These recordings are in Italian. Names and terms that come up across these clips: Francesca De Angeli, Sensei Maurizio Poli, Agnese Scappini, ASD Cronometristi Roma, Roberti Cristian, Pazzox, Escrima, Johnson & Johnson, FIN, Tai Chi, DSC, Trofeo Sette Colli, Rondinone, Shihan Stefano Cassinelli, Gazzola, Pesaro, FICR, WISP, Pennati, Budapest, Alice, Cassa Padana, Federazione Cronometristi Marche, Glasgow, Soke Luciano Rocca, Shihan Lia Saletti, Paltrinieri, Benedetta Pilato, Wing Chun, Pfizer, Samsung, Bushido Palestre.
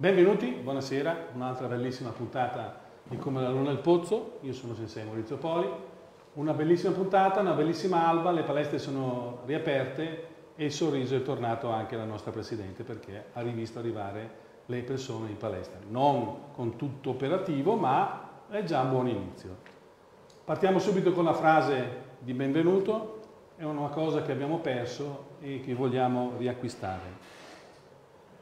Benvenuti, buonasera, un'altra bellissima puntata di Come la Luna e il Pozzo. Io sono Sensei Maurizio Poli. Una bellissima puntata, una bellissima alba, le palestre sono riaperte e il sorriso è tornato anche alla nostra Presidente, perché ha rivisto arrivare le persone in palestra. Non con tutto operativo, ma è già un buon inizio. Partiamo subito con la frase di benvenuto. È una cosa che abbiamo perso e che vogliamo riacquistare.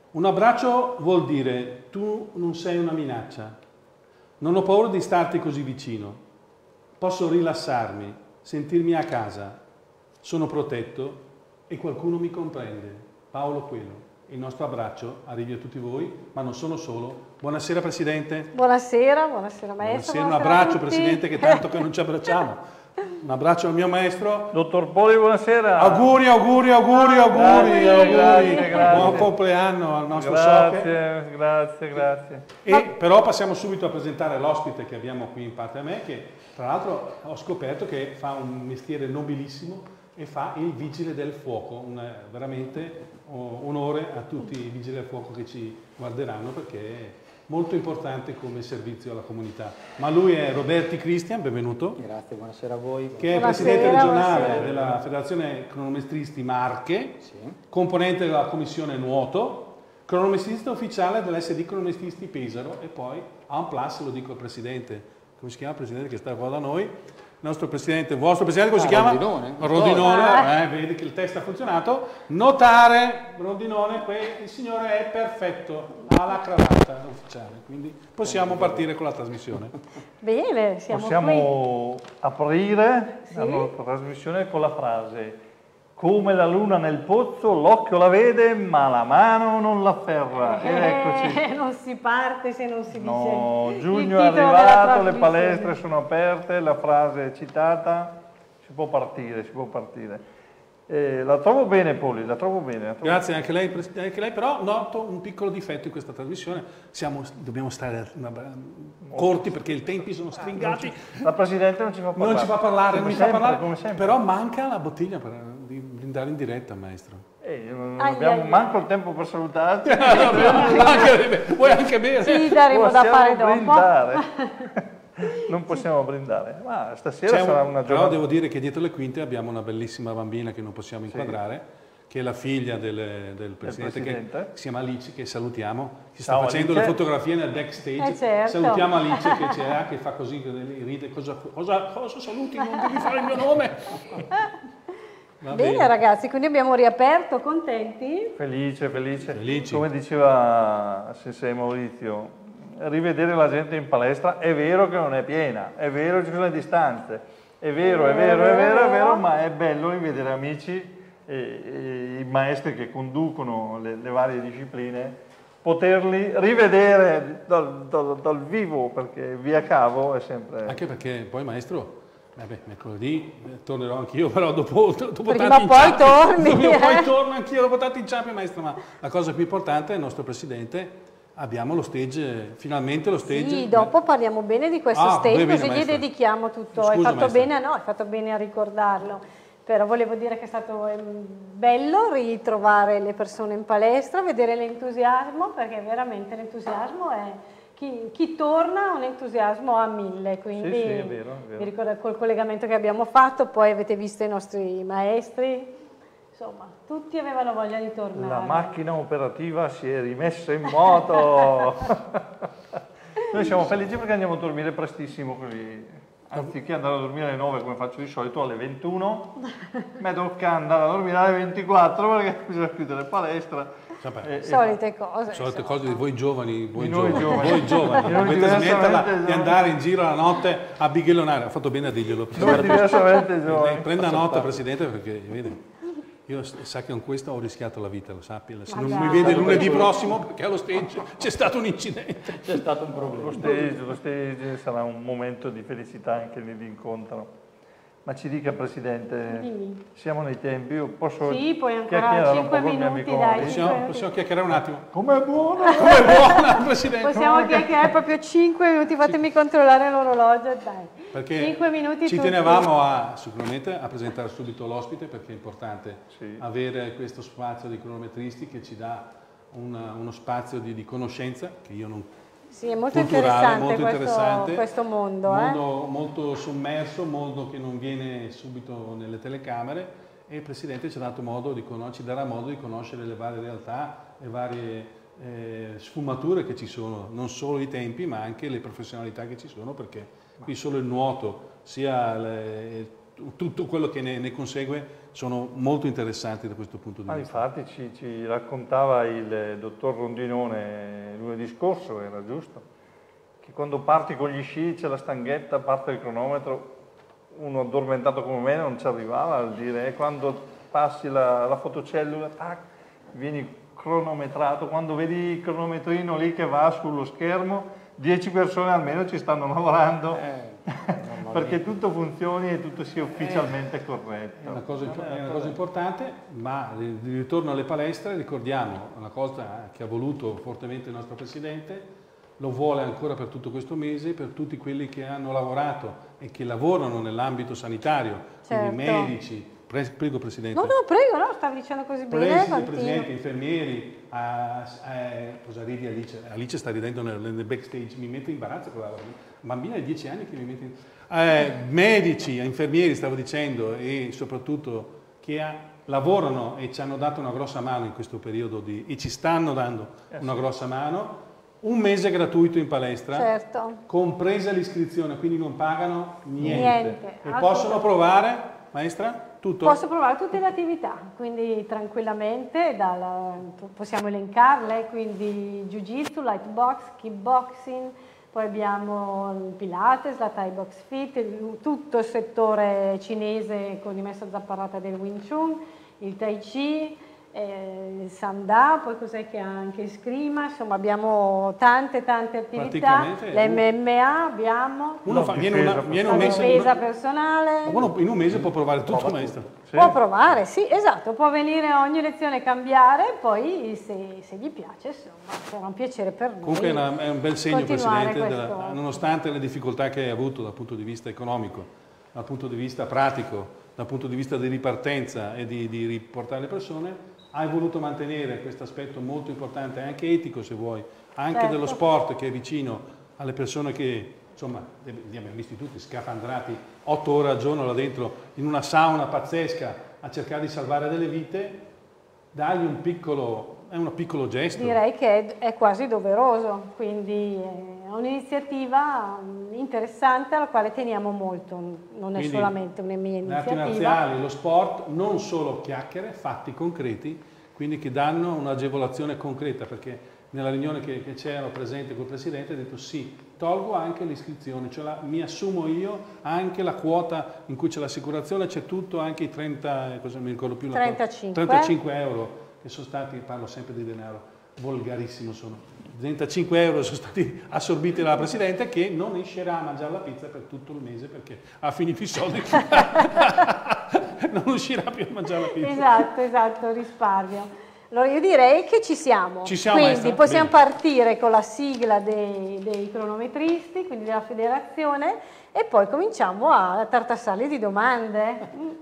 Un abbraccio vuol dire: tu non sei una minaccia, non ho paura di starti così vicino, posso rilassarmi, sentirmi a casa, sono protetto e qualcuno mi comprende. Paolo Quello. Il nostro abbraccio arrivi a tutti voi, ma non sono solo. Buonasera Presidente. Buonasera, buonasera Maestro. Buonasera, un abbraccio Presidente, che tanto che non ci abbracciamo. Un abbraccio al mio maestro. Dottor Poli, buonasera. Auguri, auguri, auguri, auguri. Grazie, grazie. Buon compleanno al nostro Soke. Grazie, grazie, grazie. E però passiamo subito a presentare l'ospite che abbiamo qui in parte a me, che tra l'altro ho scoperto che fa un mestiere nobilissimo e fa il vigile del fuoco. Veramente onore a tutti i vigili del fuoco che ci guarderanno, perché è molto importante come servizio alla comunità. Ma lui è Roberti Cristian, benvenuto. Grazie, buonasera a voi. Che è Presidente regionale della Federazione Cronometristi Marche, sì. Componente della Commissione Nuoto, cronometrista ufficiale dell'ASD Cronometristi Pesaro e poi a un plus, lo dico al Presidente, come si chiama il Presidente che sta qua da noi? Il nostro Presidente, il vostro Presidente, come si chiama? Rondinone. Rondinone, vedi che il test ha funzionato. Notare, Rondinone, il signore è perfetto, ha la cravatta ufficiale, quindi possiamo partire con la trasmissione. Bene, siamo possiamo aprire sì. La nostra trasmissione con la frase: come la luna nel pozzo, l'occhio la vede, ma la mano non la afferra. Eccoci. Non si parte se non si dice. No, giugno è arrivato, le palestre sono aperte, la frase è citata, si può partire, si può partire. La trovo bene Poli, la trovo bene. Grazie anche lei, però noto un piccolo difetto in questa trasmissione, dobbiamo stare corti perché i tempi sono stringati. La Presidente non ci fa parlare. Non ci fa parlare, non mi fa parlare, però manca la bottiglia per andare in diretta, maestro. Non abbiamo manco il tempo per salutarti. Vuoi anche bere? Sì, daremo da fare dopo. Non possiamo brindare, ma stasera sarà una giornata. Però devo dire che dietro le quinte abbiamo una bellissima bambina che non possiamo inquadrare, che è la figlia del Presidente, che si chiama Alice, che salutiamo, che sta facendo le fotografie nel backstage. Certo. Salutiamo Alice che c'è, che fa così, ride, cosa saluti? Non devi fare il mio nome! Bene ragazzi, quindi abbiamo riaperto, contenti? Felice, felice. Felici. Come diceva Sensei Maurizio, rivedere la gente in palestra è vero che non è piena, è vero che ci sono le distanze, è vero, è vero, è vero, è vero, è vero, ma è bello rivedere amici e i maestri che conducono le varie discipline, poterli rivedere dal vivo, perché via cavo è sempre... Anche perché poi maestro... Vabbè, mercoledì tornerò anch'io, però dopo tanti inciampi. Poi torno anch'io dopo tanti inciampi, maestro. Ma la cosa più importante è il nostro Presidente. Abbiamo lo stage, finalmente lo stage. Sì, dopo parliamo bene di questo stage, così gli dedichiamo tutto. Scusa, hai fatto bene, no, hai fatto bene a ricordarlo. Però volevo dire che è stato bello ritrovare le persone in palestra, vedere l'entusiasmo, perché veramente l'entusiasmo è... Chi torna ha un entusiasmo a 1000, quindi sì, è vero, è vero. Mi ricordo col collegamento che abbiamo fatto, poi avete visto i nostri maestri, insomma tutti avevano voglia di tornare. La macchina operativa si è rimessa in moto! Noi siamo felici perché andiamo a dormire prestissimo, così anziché andare a dormire alle 9 come faccio di solito, alle 21, mi tocca andare a dormire alle 24 perché bisogna chiudere palestra. Solite cose di voi giovani, voi giovani. Dovete smetterla di andare in giro la notte a bighellonare. Ha fatto bene a dirglielo. Prenda nota, Presidente, perché vede, io sa che con questo ho rischiato la vita, lo sappia. Se non mi vede lunedì prossimo, perché allo stage c'è stato un incidente. C'è stato un problema. Lo stage sarà un momento di felicità anche nell'incontro. Ma ci dica Presidente, siamo nei tempi, io posso chiacchierare un po' con il mio amico? Possiamo chiacchierare un attimo? Com'è buona, com'è buona Presidente! Possiamo chiacchierare proprio 5 minuti, fatemi controllare l'orologio, dai. Perché 5 minuti ci tenevamo sicuramente a presentare subito l'ospite, perché è importante avere questo spazio di cronometristi che ci dà uno spazio di conoscenza che io non... Sì, è molto interessante, questo mondo. Un mondo molto sommerso, un mondo che non viene subito nelle telecamere, e il Presidente ci, ci darà modo di conoscere le varie realtà, le varie sfumature che ci sono, non solo i tempi ma anche le professionalità che ci sono, perché qui solo il nuoto, sia tutto quello che ne consegue, sono molto interessanti da questo punto di vista. Infatti ci raccontava il dottor Rondinone lunedì scorso, era giusto, che quando parti con gli sci c'è la stanghetta, parte il cronometro, uno addormentato come me non ci arrivava a dire, quando passi la fotocellula, tac, vieni cronometrato, quando vedi il cronometrino lì che va sullo schermo, 10 persone almeno ci stanno lavorando, perché tutto funzioni e tutto sia ufficialmente corretto. È una cosa importante, ma di ritorno alle palestre ricordiamo una cosa che ha voluto fortemente il nostro Presidente, lo vuole ancora per tutto questo mese, per tutti quelli che hanno lavorato e che lavorano nell'ambito sanitario, certo, quindi medici, prego Presidente. No, prego, no, stavi dicendo così bene. Presidente, infermieri, cosa ridi Alice? Alice sta ridendo nel backstage, mi mette in imbarazzo quella bambina di 10 anni che mi mette in... medici, infermieri, stavo dicendo, e soprattutto che lavorano e ci hanno dato una grossa mano in questo periodo e ci stanno dando una grossa mano. Un mese gratuito in palestra, certo, compresa l'iscrizione, quindi non pagano niente. E possono provare, maestra, tutto? Posso provare tutte le attività, quindi tranquillamente, possiamo elencarle, quindi jiu-jitsu, light box, kickboxing, poi abbiamo il Pilates, la Thai Box Fit, tutto il settore cinese con dimessa zapparata del Wing Chun, il Tai Chi, il Sanda, poi cos'è che ha anche Escrima, insomma abbiamo tante attività, l'MMA abbiamo, viene una difesa personale. Uno in un mese può provare tutto, maestro? Sì. Può provare, sì, esatto, può venire a ogni lezione, cambiare, poi se gli piace, insomma, sarà un piacere per noi. Comunque è un bel segno, Presidente, nonostante le difficoltà che hai avuto dal punto di vista economico, dal punto di vista pratico, dal punto di vista di ripartenza e di riportare le persone, hai voluto mantenere questo aspetto molto importante, anche etico se vuoi, anche dello sport che è vicino alle persone che, insomma, li abbiamo visti tutti scafandrati 8 ore al giorno là dentro in una sauna pazzesca a cercare di salvare delle vite, dargli un piccolo gesto. Direi che è quasi doveroso, quindi è un'iniziativa interessante alla quale teniamo molto, non è solamente una mia iniziativa. Le arti marziali, lo sport, non solo chiacchiere, fatti concreti, quindi che danno un'agevolazione concreta, perché nella riunione che c'era presente col Presidente ha detto sì, tolgo anche l'iscrizione, cioè mi assumo io anche la quota in cui c'è l'assicurazione, c'è tutto, anche i 35 euro. Che sono stati, parlo sempre di denaro, volgarissimo sono, 35 euro sono stati assorbiti dalla Presidente, che non riuscirà a mangiare la pizza per tutto il mese perché ha finito i soldi, non riuscirà più a mangiare la pizza. Esatto, risparmio. Allora io direi che ci siamo, quindi maestra, possiamo partire con la sigla dei cronometristi, quindi della federazione, e poi cominciamo a tartassarli di domande.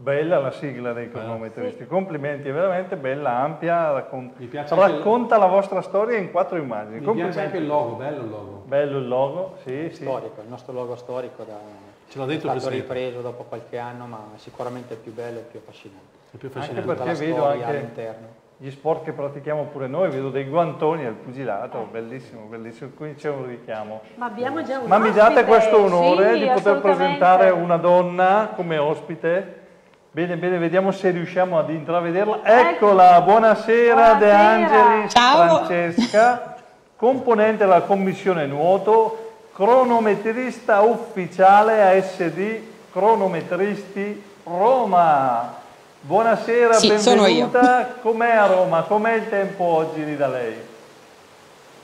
Bella la sigla dei cronometristi, sì, complimenti, è veramente bella, ampia, racconta la vostra storia in 4 immagini. Mi piace anche il logo, bello il logo. Bello il logo, sì. Storico, il nostro logo storico è stato ripreso dopo qualche anno, ma sicuramente è più bello e più affascinante. Anche perché vedo anche all'interno. gli sport che pratichiamo pure noi, vedo dei guantoni al pugilato, bellissimo, bellissimo, qui c'è un richiamo. Ma abbiamo già un ospite. Mi date questo onore di poter presentare una donna come ospite? Bene, bene, vediamo se riusciamo ad intravederla. Eccola, buonasera, De Angeli. Ciao. Francesca, componente della commissione nuoto, cronometrista ufficiale ASD Cronometristi Roma. Buonasera, sì, benvenuta. Com'è a Roma? Com'è il tempo oggi lì da lei?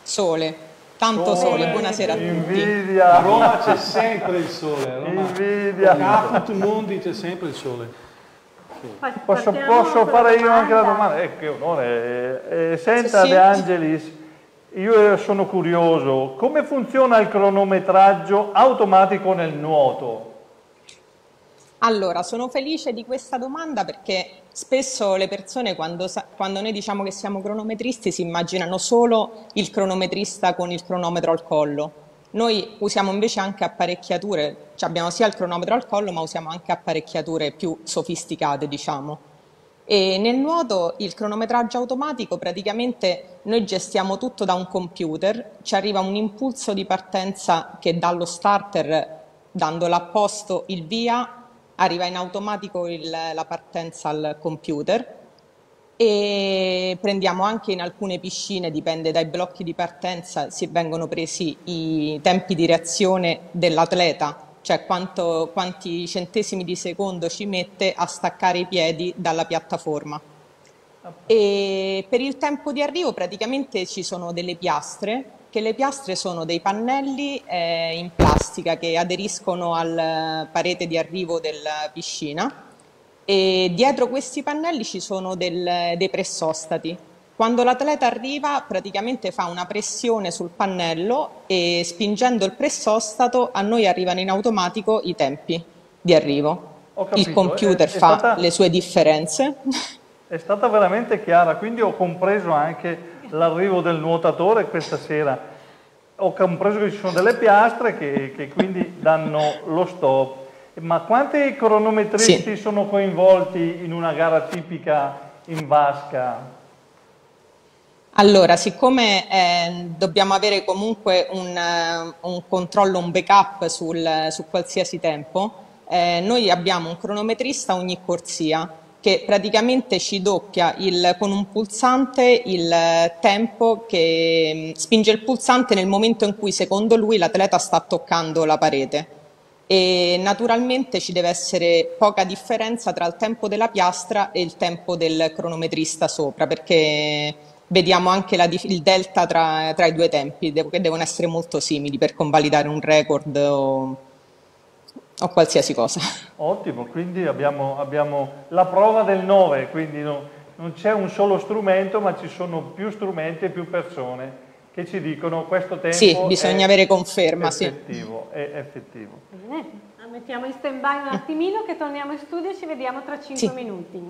Sole, tanto sole, buonasera a tutti. Invidia. A Roma c'è sempre il sole. Invidia. Caput Mundi c'è sempre il sole. Sì. Posso fare io anche la domanda? Che onore. Senta, sì, sì. De Angelis, io sono curioso, come funziona il cronometraggio automatico nel nuoto? Allora, sono felice di questa domanda perché spesso le persone quando noi diciamo che siamo cronometristi si immaginano solo il cronometrista con il cronometro al collo. Noi usiamo invece anche apparecchiature, cioè abbiamo sia il cronometro al collo ma usiamo anche apparecchiature più sofisticate, diciamo. E nel nuoto il cronometraggio automatico praticamente noi gestiamo tutto da un computer, ci arriva un impulso di partenza che dallo starter, dandolo a posto il via, arriva in automatico la partenza al computer e prendiamo anche in alcune piscine, dipende dai blocchi di partenza, si vengono presi i tempi di reazione dell'atleta, cioè quanti centesimi di secondo ci mette a staccare i piedi dalla piattaforma. E per il tempo di arrivo praticamente ci sono delle piastre, che le piastre sono dei pannelli in plastica che aderiscono alla parete di arrivo della piscina e dietro questi pannelli ci sono dei pressostati. Quando l'atleta arriva praticamente fa una pressione sul pannello e spingendo il pressostato a noi arrivano in automatico i tempi di arrivo. Ho capito, il computer fa le sue differenze. È stata veramente chiara, quindi ho compreso anche l'arrivo del nuotatore questa sera, ho compreso che ci sono delle piastre che quindi danno lo stop. Ma quanti cronometristi sono coinvolti in una gara tipica in vasca? Allora, siccome dobbiamo avere comunque un controllo, un backup su qualsiasi tempo, noi abbiamo un cronometrista ogni corsia, che praticamente ci doppia con un pulsante il tempo, che spinge il pulsante nel momento in cui secondo lui l'atleta sta toccando la parete e naturalmente ci deve essere poca differenza tra il tempo della piastra e il tempo del cronometrista sopra, perché vediamo anche il delta tra i due tempi, che devono essere molto simili per convalidare un record o qualsiasi cosa. Ottimo, quindi abbiamo la prova del 9, quindi non c'è un solo strumento ma ci sono più strumenti e più persone che ci dicono questo tempo. Sì, bisogna avere conferma, effettivo, sì. È effettivo. Bene, mettiamo in stand by un attimino che torniamo in studio e ci vediamo tra 5 minuti.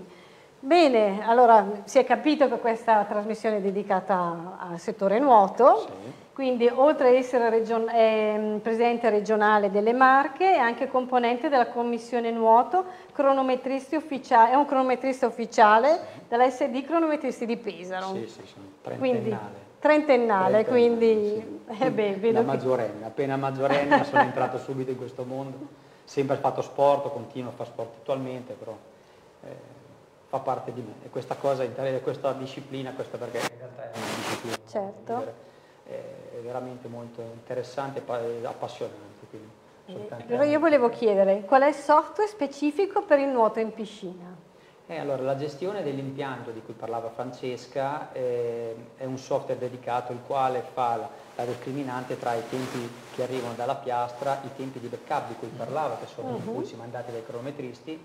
Bene, allora si è capito che questa trasmissione è dedicata al settore nuoto. Sì. Quindi oltre ad essere presidente regionale delle Marche è anche componente della commissione nuoto, è un cronometrista ufficiale della SD Cronometristi di Pesaro. Sì, sì, sì, trentennale, quindi sì. Vedo maggiorenne, appena maggiorenne sono entrato subito in questo mondo, sempre fatto sport, continuo a fare sport attualmente, però fa parte di me e questa cosa, questa disciplina, questa perché in realtà è una disciplina. Certo. È veramente molto interessante e appassionante. Allora io volevo chiedere qual è il software specifico per il nuoto in piscina? Allora, la gestione dell'impianto di cui parlava Francesca è un software dedicato il quale fa la discriminante tra i tempi che arrivano dalla piastra, i tempi di backup di cui parlava, che sono impulsi mandati dai cronometristi,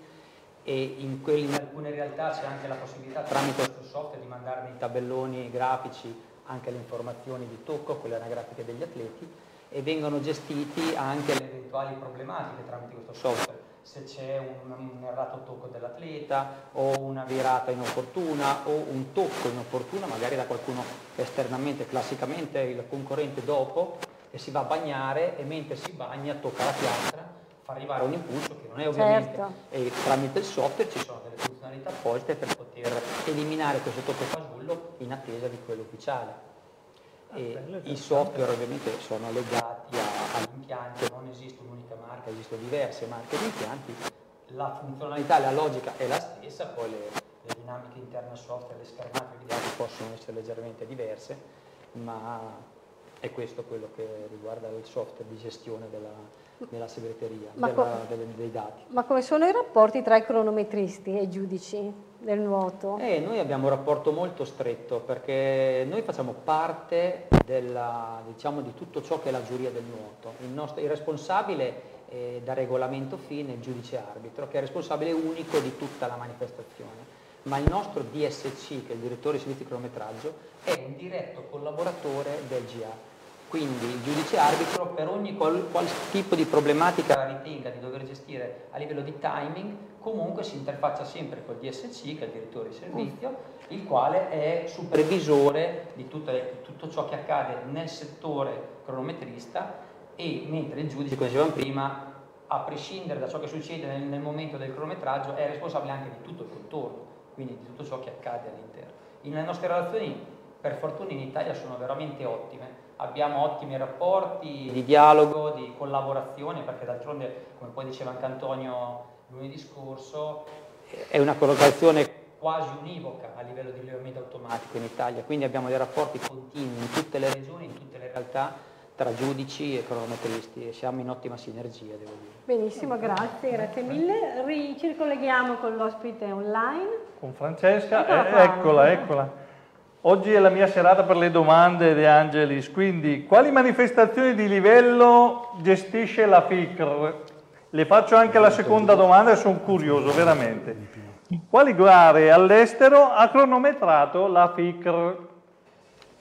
e in alcune realtà c'è anche la possibilità tramite questo software di mandare dei tabelloni grafici, anche le informazioni di tocco, quelle anagrafiche degli atleti, e vengono gestiti anche le eventuali problematiche tramite questo software, se c'è un errato tocco dell'atleta o una virata inopportuna o un tocco inopportuno magari da qualcuno esternamente, classicamente il concorrente dopo, e si va a bagnare e mentre si bagna tocca la piastra, fa arrivare un impulso che non è ovviamente, e tramite il software ci sono delle funzionalità apposte per poter eliminare questo tocco fasullo pubblico in attesa di quello ufficiale. E i software ovviamente sono legati all'impianto, non esiste un'unica marca, esistono diverse marche di impianti, la funzionalità, la logica è la stessa, poi le dinamiche interne al software, le schermate di dati possono essere leggermente diverse, ma è questo quello che riguarda il software di gestione della segreteria, dei dati. Ma come sono i rapporti tra i cronometristi e i giudici del nuoto? Noi abbiamo un rapporto molto stretto perché noi facciamo parte di tutto ciò che è la giuria del nuoto. Il responsabile da regolamento FIN è il giudice arbitro, che è responsabile unico di tutta la manifestazione, ma il nostro DSC, che è il direttore di servizi di cronometraggio, è un diretto collaboratore del GA. Quindi il giudice arbitro per ogni qualsiasi tipo di problematica ritenga di dover gestire a livello di timing, comunque si interfaccia sempre col DSC, che è il direttore di servizio, il quale è supervisore di tutto ciò che accade nel settore cronometrista, e mentre il giudice, come dicevamo prima, a prescindere da ciò che succede nel momento del cronometraggio, è responsabile anche di tutto il contorno, quindi di tutto ciò che accade all'interno. Le nostre relazioni, per fortuna, in Italia sono veramente ottime. Abbiamo ottimi rapporti di dialogo, di collaborazione, perché d'altronde, come poi diceva anche Antonio lunedì scorso, è una collaborazione quasi univoca a livello di rilevamento automatico in Italia, quindi abbiamo dei rapporti continui in tutte le regioni, in tutte le realtà, tra giudici e cronometristi, e siamo in ottima sinergia, devo dire. Benissimo, grazie, grazie mille. Ci ricolleghiamo con l'ospite online. Con Francesca, eccola. Oggi è la mia serata per le domande, De Angelis, quindi quali manifestazioni di livello gestisce la FICR? Le faccio anche la seconda domanda, sono curioso veramente. Quali gare all'estero ha cronometrato la FICR?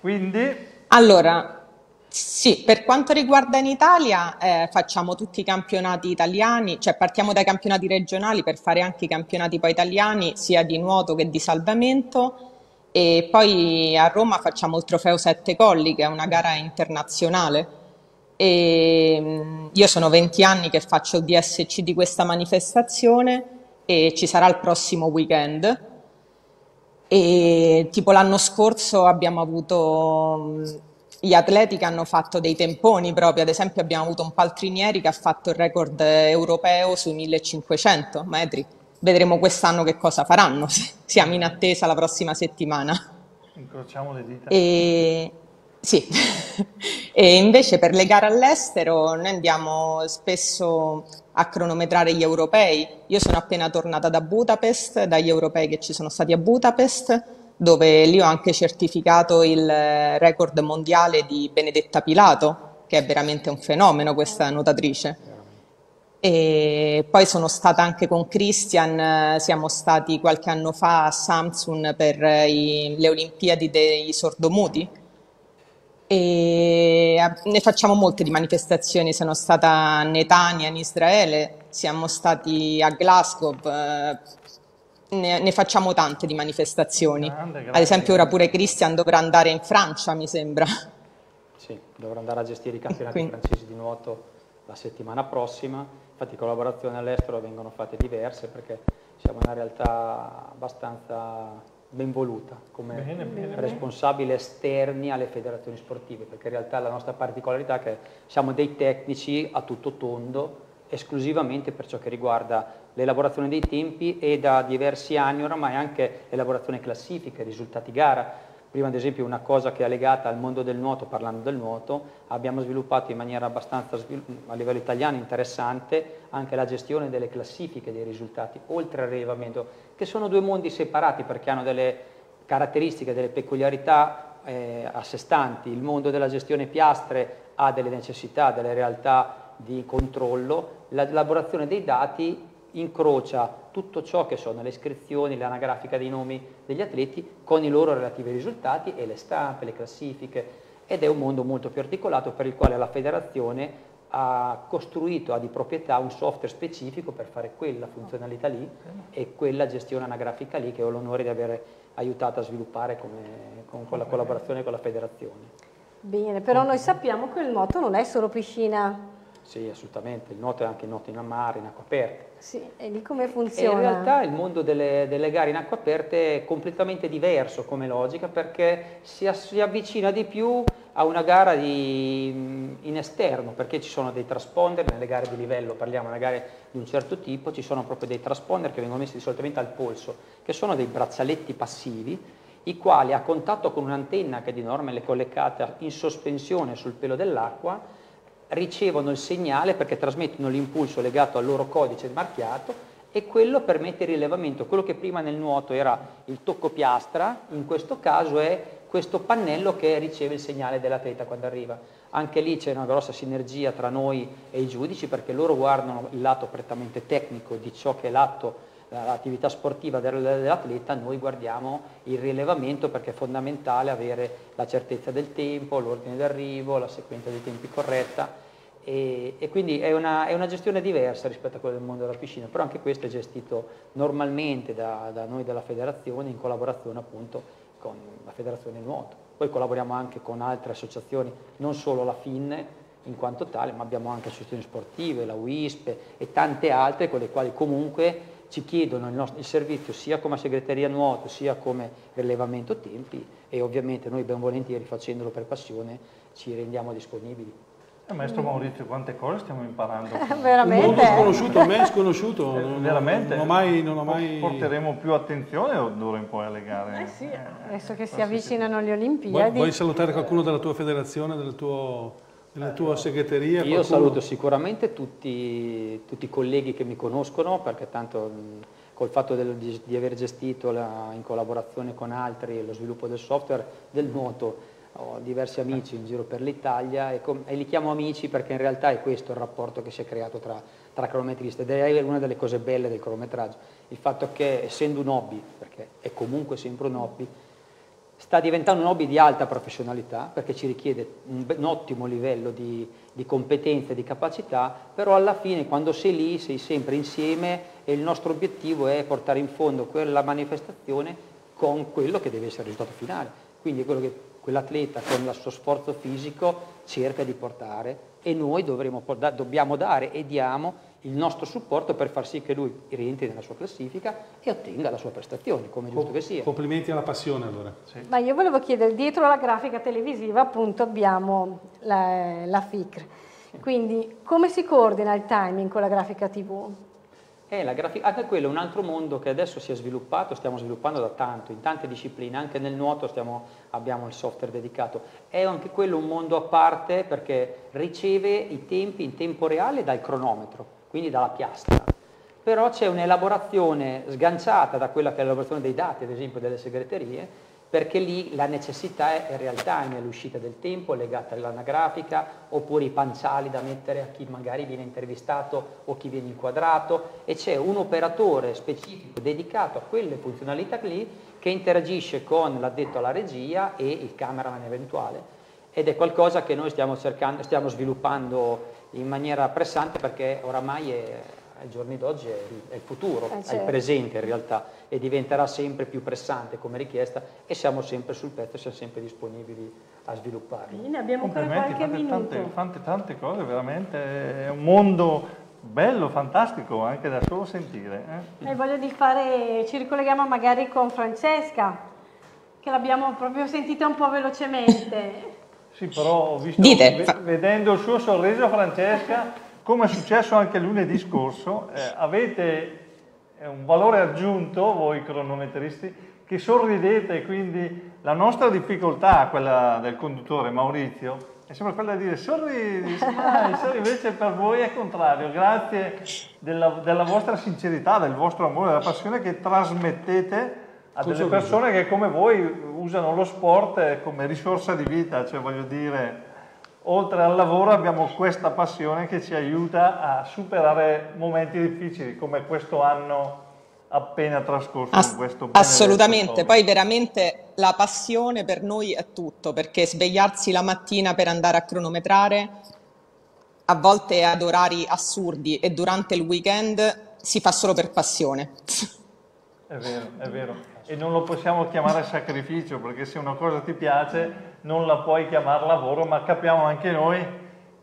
Quindi... Allora, sì, per quanto riguarda in Italia facciamo tutti i campionati italiani, cioè partiamo dai campionati regionali per fare anche i campionati poi italiani, sia di nuoto che di salvamento. E poi a Roma facciamo il Trofeo Sette Colli, che è una gara internazionale, e io sono 20 anni che faccio il DSC di questa manifestazione e ci sarà il prossimo weekend. E tipo l'anno scorso abbiamo avuto gli atleti che hanno fatto dei temponi proprio, ad esempio abbiamo avuto un Paltrinieri che ha fatto il record europeo sui 1500 metri. Vedremo quest'anno che cosa faranno, siamo in attesa la prossima settimana. Incrociamo le dita. Sì, e invece per le gare all'estero noi andiamo spesso a cronometrare gli europei. Io sono appena tornata da Budapest, dagli europei che ci sono stati a Budapest, dove lì ho anche certificato il record mondiale di Benedetta Pilato, che è veramente un fenomeno questa nuotatrice. E poi sono stata anche con Cristian, siamo stati qualche anno fa a Samsung per le Olimpiadi dei sordomuti, e ne facciamo molte di manifestazioni. Sono stata a Netanya in Israele, siamo stati a Glasgow, ne facciamo tante di manifestazioni. Ad esempio ora pure Cristian dovrà andare in Francia, mi sembra. Sì, dovrà andare a gestire i campionati francesi di nuoto la settimana prossima. Infatti collaborazioni all'estero vengono fatte diverse perché siamo una realtà abbastanza ben voluta come responsabili esterni alle federazioni sportive, perché in realtà la nostra particolarità è che siamo dei tecnici a tutto tondo esclusivamente per ciò che riguarda l'elaborazione dei tempi, e da diversi anni oramai anche l'elaborazione classifiche, risultati gara. Prima, ad esempio, una cosa che è legata al mondo del nuoto, parlando del nuoto, abbiamo sviluppato in maniera abbastanza a livello italiano interessante anche la gestione delle classifiche dei risultati, oltre al rilevamento, che sono due mondi separati perché hanno delle caratteristiche, delle peculiarità a sé stanti. Il mondo della gestione piastre ha delle necessità, delle realtà di controllo, l'elaborazione dei dati incrocia tutto ciò che sono le iscrizioni, l'anagrafica dei nomi degli atleti con i loro relativi risultati e le stampe, le classifiche, ed è un mondo molto più articolato per il quale la federazione ha costruito, ha di proprietà un software specifico per fare quella funzionalità lì e quella gestione anagrafica lì, che ho l'onore di aver aiutato a sviluppare con la collaborazione con la federazione. Bene, però noi sappiamo che il nuoto non è solo piscina. Sì, assolutamente, il nuoto è anche il nuoto in mare, in acqua aperta. Sì, e lì come funziona? E in realtà il mondo delle gare in acqua aperta è completamente diverso come logica, perché si avvicina di più a una gara in esterno, perché ci sono dei transponder nelle gare di livello, parliamo di gare di un certo tipo, ci sono proprio dei transponder che vengono messi di solitamente al polso, che sono dei braccialetti passivi, i quali a contatto con un'antenna che di norma è collegata in sospensione sul pelo dell'acqua, ricevono il segnale perché trasmettono l'impulso legato al loro codice marchiato e quello permette il rilevamento. Quello che prima nel nuoto era il tocco piastra, in questo caso è questo pannello che riceve il segnale dell'atleta quando arriva. Anche lì c'è una grossa sinergia tra noi e i giudici, perché loro guardano il lato prettamente tecnico di ciò che è l'attività sportiva dell'atleta, noi guardiamo il rilevamento perché è fondamentale avere la certezza del tempo, l'ordine d'arrivo, la sequenza dei tempi corretta e quindi è una gestione diversa rispetto a quella del mondo della piscina, però anche questo è gestito normalmente da noi della federazione in collaborazione appunto con la federazione nuoto. Poi collaboriamo anche con altre associazioni, non solo la FIN in quanto tale, ma abbiamo anche associazioni sportive, la WISP e tante altre con le quali comunque ci chiedono il servizio sia come segreteria nuoto sia come rilevamento tempi e ovviamente noi ben volentieri, facendolo per passione, ci rendiamo disponibili. Maestro Maurizio, quante cose stiamo imparando? Veramente? Un mondo sconosciuto, a me è sconosciuto. Veramente? Non ho mai... Porteremo più attenzione d'ora in poi alle gare. Sì, adesso che si avvicinano le Olimpiadi. Vuoi salutare qualcuno della tua federazione, della tua segreteria? Io saluto sicuramente tutti i colleghi che mi conoscono, perché tanto col fatto di aver gestito in collaborazione con altri lo sviluppo del software del nuoto ho diversi amici in giro per l'Italia e li chiamo amici perché in realtà è questo il rapporto che si è creato tra cronometristi ed è una delle cose belle del cronometraggio, il fatto che essendo un hobby, perché è comunque sempre un hobby, sta diventando un hobby di alta professionalità perché ci richiede un ottimo livello di competenza e di capacità, però alla fine quando sei lì sei sempre insieme e il nostro obiettivo è portare in fondo quella manifestazione con quello che deve essere il risultato finale, quindi è quello che quell'atleta con il suo sforzo fisico cerca di portare e noi dobbiamo dare e diamo il nostro supporto per far sì che lui rientri nella sua classifica e ottenga la sua prestazione, come giusto che sia. Complimenti alla passione allora. Sì. Ma io volevo chiedere, dietro la grafica televisiva appunto abbiamo la FICR, quindi come si coordina il timing con la grafica TV? Anche quello è un altro mondo che adesso si è sviluppato, stiamo sviluppando da tanto, in tante discipline, anche nel nuoto abbiamo il software dedicato. È anche quello un mondo a parte perché riceve i tempi in tempo reale dal cronometro, quindi dalla piastra. Però c'è un'elaborazione sganciata da quella che è l'elaborazione dei dati, ad esempio delle segreterie, perché lì la necessità è realtà, l'uscita del tempo legata all'anagrafica, oppure i panciali da mettere a chi magari viene intervistato o chi viene inquadrato, e c'è un operatore specifico dedicato a quelle funzionalità lì che interagisce con l'addetto alla regia e il cameraman eventuale, ed è qualcosa che noi stiamo sviluppando in maniera pressante perché oramai ai giorni d'oggi è il futuro, certo. È il presente in realtà e diventerà sempre più pressante come richiesta e siamo sempre sul pezzo e siamo sempre disponibili a svilupparlo. Ne abbiamo ancora qualche minuto. Tante cose, veramente è un mondo bello, fantastico anche da solo sentire. Ci ricolleghiamo magari con Francesca, che l'abbiamo proprio sentita un po' velocemente. Sì, però ho visto, vedendo il suo sorriso, Francesca, come è successo anche lunedì scorso, avete un valore aggiunto voi cronometristi che sorridete, quindi la nostra difficoltà, quella del conduttore Maurizio, è sempre quella di dire sorridi, smile, invece per voi è contrario, grazie della vostra sincerità, del vostro amore, della passione che trasmettete a delle persone che come voi usano lo sport come risorsa di vita, cioè voglio dire... Oltre al lavoro abbiamo questa passione che ci aiuta a superare momenti difficili come questo anno appena trascorso. Assolutamente, poi veramente la passione per noi è tutto, perché svegliarsi la mattina per andare a cronometrare, a volte ad orari assurdi e durante il weekend, si fa solo per passione. È vero, è vero. E non lo possiamo chiamare sacrificio, perché se una cosa ti piace non la puoi chiamare lavoro, ma capiamo anche noi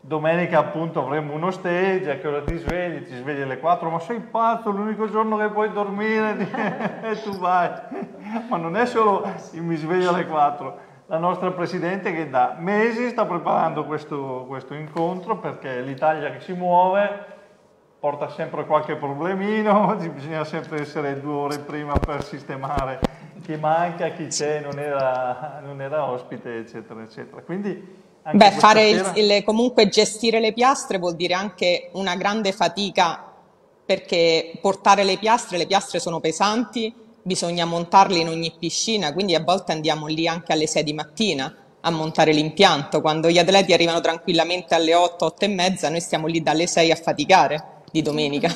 domenica appunto avremo uno stage, a che ora ti svegli? Ti svegli alle 4, ma sei pazzo, l'unico giorno che puoi dormire e tu vai. Ma non è solo il mi sveglio alle 4, la nostra Presidente che da mesi sta preparando questo incontro, perché l'Italia che si muove porta sempre qualche problemino, bisogna sempre essere 2 ore prima per sistemare chi manca, chi c'è, non era ospite, eccetera, eccetera. Quindi anche beh, fare sera... comunque gestire le piastre vuol dire anche una grande fatica, perché portare le piastre sono pesanti, bisogna montarle in ogni piscina, quindi a volte andiamo lì anche alle 6 di mattina a montare l'impianto, quando gli atleti arrivano tranquillamente alle 8, 8 e mezza, noi stiamo lì dalle 6 a faticare. Di domenica.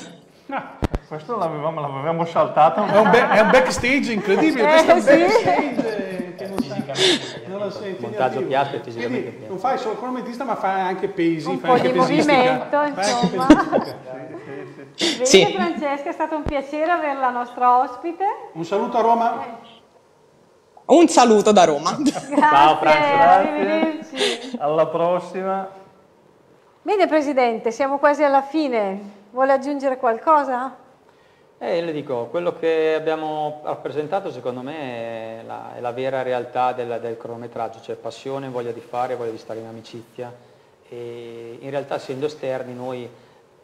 No, questo l'avevamo saltato. È un backstage incredibile, questo sì. Backstage che non fisicamente, non lo senti, montaggio piatto e fisicamente. Quindi, non fai solo cronometrista, ma fai anche pesi, un fai po' anche di movimento, insomma. Vedi sì. Francesca, è stato un piacere averla nostra ospite. Un saluto a Roma. Un saluto da Roma. Grazie, ciao Francesca. Alla prossima. Bene Presidente, siamo quasi alla fine. Vuole aggiungere qualcosa? Le dico, quello che abbiamo rappresentato secondo me è la vera realtà del cronometraggio, cioè passione, voglia di fare, voglia di stare in amicizia, e in realtà essendo esterni noi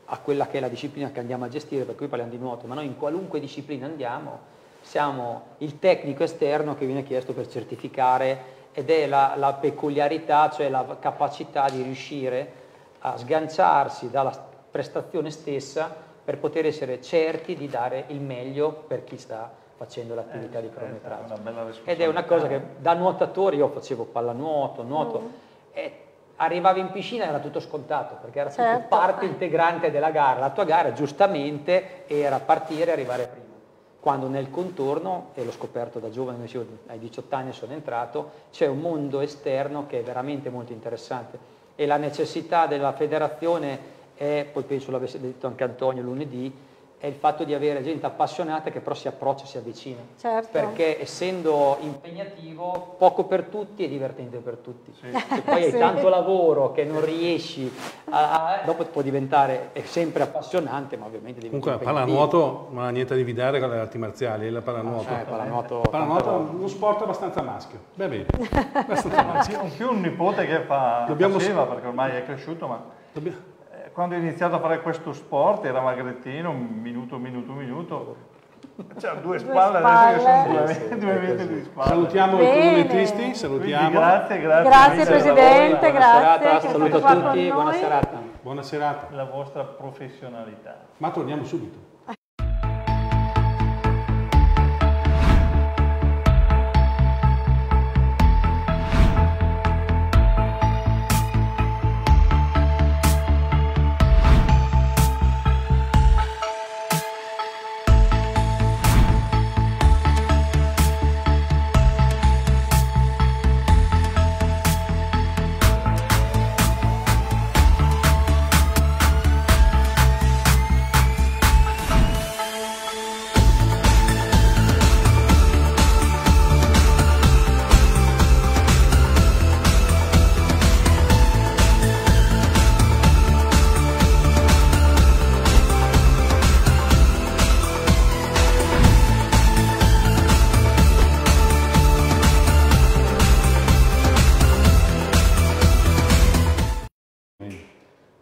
a quella che è la disciplina che andiamo a gestire, per cui parliamo di nuoto, ma noi in qualunque disciplina andiamo, siamo il tecnico esterno che viene chiesto per certificare, ed è la peculiarità, cioè la capacità di riuscire a sganciarsi dalla prestazione stessa per poter essere certi di dare il meglio per chi sta facendo l'attività di cronometraggio. Ed è una cosa che da nuotatore, io facevo pallanuoto, nuoto, e arrivavo in piscina e era tutto scontato, perché era tutto parte integrante della gara. La tua gara giustamente era partire e arrivare prima. Quando nel contorno, e l'ho scoperto da giovane, ai 18 anni sono entrato, c'è un mondo esterno che è veramente molto interessante. E la necessità della federazione è, poi penso l'avesse detto anche Antonio lunedì, è il fatto di avere gente appassionata che però si approccia e si avvicina. Certo. Perché essendo impegnativo, poco per tutti è divertente per tutti. Sì. Se poi hai tanto lavoro che non riesci, dopo può diventare sempre appassionante, ma ovviamente diventa comunque impegnativo. Pallanuoto non ha niente a dividere con le arti marziali, la pallanuoto. Pallanuoto è uno sport abbastanza maschio. Bene, abbastanza maschio. Più un nipote che faceva, perché ormai è cresciuto, ma... Quando ho iniziato a fare questo sport era magrettino, un minuto, c'era due spalle, adesso sono due metri di spalle. Salutiamo i cronometristi, salutiamo. Quindi grazie Presidente, grazie. Saluto a tutti, buona serata. Buona serata. La vostra professionalità. Ma torniamo subito.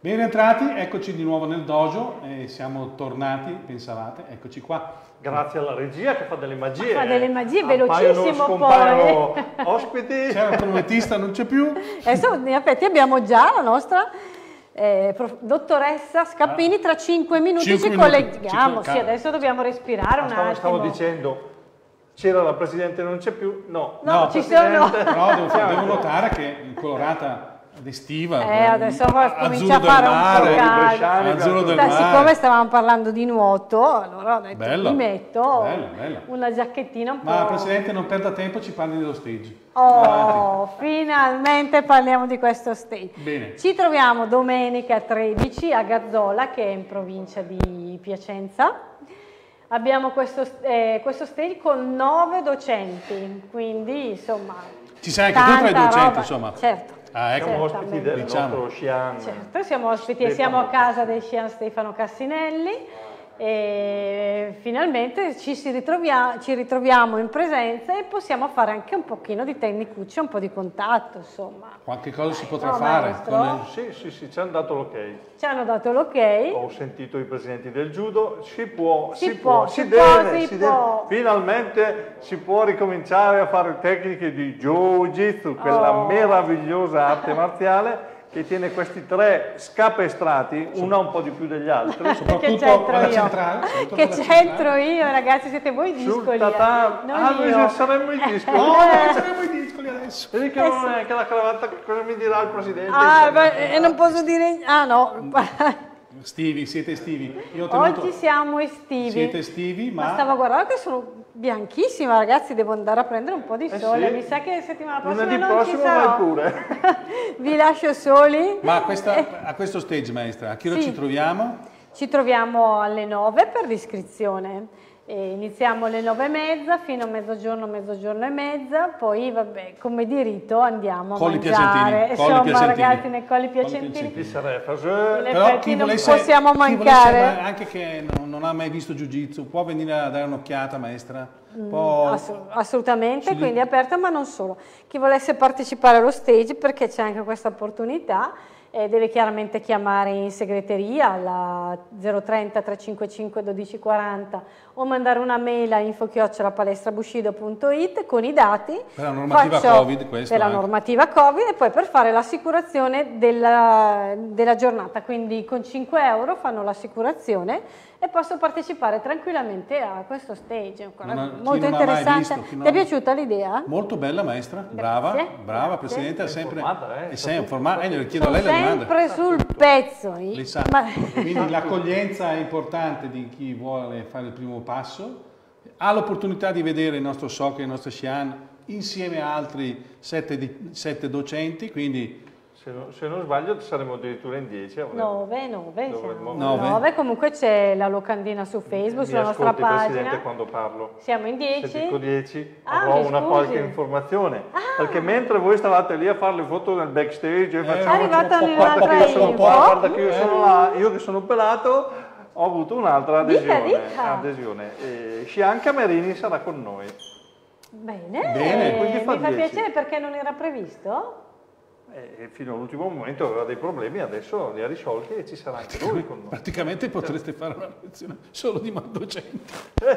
Benentrati, eccoci di nuovo nel dojo, siamo tornati, pensavate, eccoci qua. Grazie alla regia che fa delle magie. Fa delle magie, velocissimo poi. Ospiti. C'era un cronometrista, non c'è più. Adesso in effetti abbiamo già la nostra dottoressa Scappini, tra 5 minuti ci colleghiamo. Sì, adesso dobbiamo respirare un attimo. Stavo dicendo... C'era la Presidente, non c'è più? No, ci sono. Però devo notare che colorata... d'estiva, adesso comincia a fare un po' di caldo. Siccome stavamo parlando di nuoto, allora ho detto, mi metto una giacchettina un po'. Ma Presidente, non perda tempo, ci parli dello stage. Finalmente parliamo di questo stage. Bene. Ci troviamo domenica 13 a Gazzola, che è in provincia di Piacenza. Abbiamo questo stage con 9 docenti, quindi insomma... Ci sei anche tu tra i docenti, insomma. Certo. Ah, ecco. Siamo ospiti del nostro Shihan. Certo, siamo ospiti e siamo a casa dei Shihan Stefano Cassinelli e finalmente ci ritroviamo in presenza e possiamo fare anche un pochino di tecnicuccia, un po' di contatto, insomma. Qualche cosa si potrà fare? Con il... Sì, ci hanno dato l'ok. Ci hanno dato l'ok. Ho sentito i presidenti del judo, si può, si deve. Finalmente si può ricominciare a fare tecniche di jiu-jitsu, quella meravigliosa arte marziale che tiene questi tre scapestrati, una un po' di più degli altri. Che c'entro io, ragazzi, siete voi i discoli. Saremmo i discoli. Saremmo i discoli adesso. Vedi che non è anche la cravatta, cosa mi dirà il presidente? Non posso dire... Estivi, siete estivi. Oggi siamo estivi. Siete estivi, ma stavo guardando che sono bianchissima, ragazzi, devo andare a prendere un po' di sole. Sì. Mi sa che settimana prossima non ci sarò. Pure. Vi lascio soli. Ma a questo stage, maestra, a che ora ci troviamo? Ci troviamo alle 9 per l'iscrizione. Iniziamo alle 9:30 fino a mezzogiorno e mezza, poi vabbè, come di rito andiamo a mangiare. Insomma, ragazzi, nei colli piacentini. Però chi volesse, non possiamo mancare. Anche che non ha mai visto jiu-jitsu, può venire a dare un'occhiata, maestra? Assolutamente, quindi è aperta, ma non solo. Chi volesse partecipare allo stage, perché c'è anche questa opportunità, deve chiaramente chiamare in segreteria alla 030 355 1240 o mandare una mail a info@palestrabushido.it con i dati per la normativa Covid, e poi per fare l'assicurazione della giornata, quindi con 5 euro fanno l'assicurazione e posso partecipare tranquillamente a questo stage. Molto interessante. Ti è piaciuta l'idea? Molto bella, maestra, brava presidente, è sempre informata, chiedo a lei la sempre sul pezzo. Quindi l'accoglienza è importante di chi vuole fare il primo passo, ha l'opportunità di vedere il nostro Soke, il nostro Shihan, insieme a altri 7 docenti, quindi se non sbaglio saremo addirittura in 10. 9, comunque c'è la locandina su Facebook, sulla nostra pagina. Presidente, quando parlo. Siamo in 10. Se dico 10 avrò una qualche informazione. Perché mentre voi stavate lì a fare le foto nel backstage, è arrivata un'altra info. Guarda che io sono là, io che sono pelato, ho avuto un'altra adesione. Shihan Camerini sarà con noi. Bene. Mi fa piacere perché non era previsto. E fino all'ultimo momento aveva dei problemi, adesso li ha risolti e ci sarà anche lui con noi. Praticamente potreste fare una lezione solo di docenti.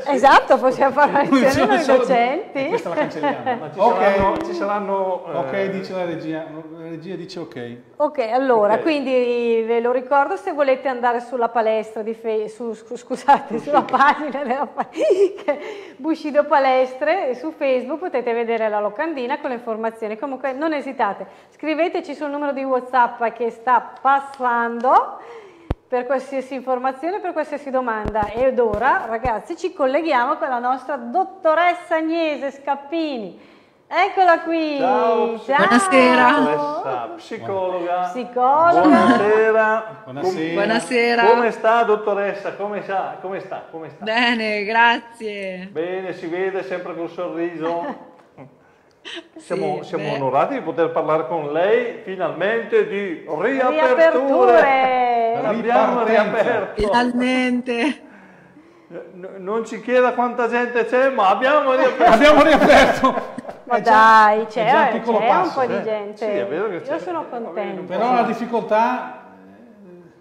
Esatto, possiamo fare una lezione noi docenti. Questa la cancelliamo. Ma dice la regia. La regia dice ok. Ok, allora, quindi ve lo ricordo, se volete andare sulla palestra di sulla pagina della Bushido Palestre su Facebook potete vedere la locandina con le informazioni. Comunque non esitate, scrivete. Scriveteci sul numero di WhatsApp che sta passando per qualsiasi informazione, per qualsiasi domanda. Ed ora, ragazzi, ci colleghiamo con la nostra dottoressa Agnese Scappini. Eccola qui! Ciao. Buonasera! Psicologa! Buonasera! Come sta, dottoressa? Come sta? Bene, grazie! Bene, si vede sempre col sorriso. Siamo onorati di poter parlare con lei finalmente di riaperture. Abbiamo riaperto. Finalmente. Non ci chieda quanta gente c'è, ma abbiamo riaperto. Ma dai, c'è un po' di gente. Sì, è vero che c'è. Io sono contenta. Però la difficoltà,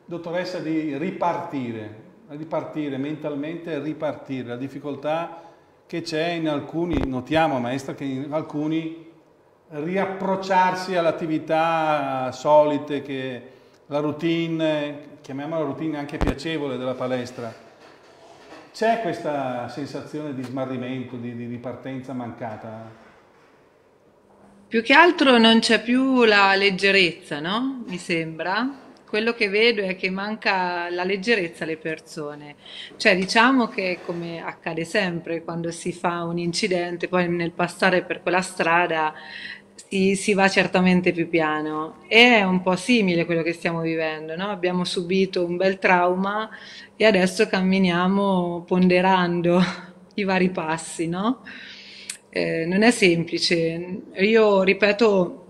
dottoressa, di ripartire mentalmente, la difficoltà che c'è in alcuni, notiamo maestra, che in alcuni riapprocciarsi all'attività solite, che la routine, chiamiamola routine anche piacevole della palestra. C'è questa sensazione di smarrimento, di ripartenza mancata? Più che altro non c'è più la leggerezza, no? Mi sembra. Quello che vedo è che manca la leggerezza alle persone, cioè diciamo che, come accade sempre quando si fa un incidente, poi nel passare per quella strada si va certamente più piano. È un po' simile quello che stiamo vivendo, no? Abbiamo subito un bel trauma e adesso camminiamo ponderando i vari passi, no? Non è semplice. Io ripeto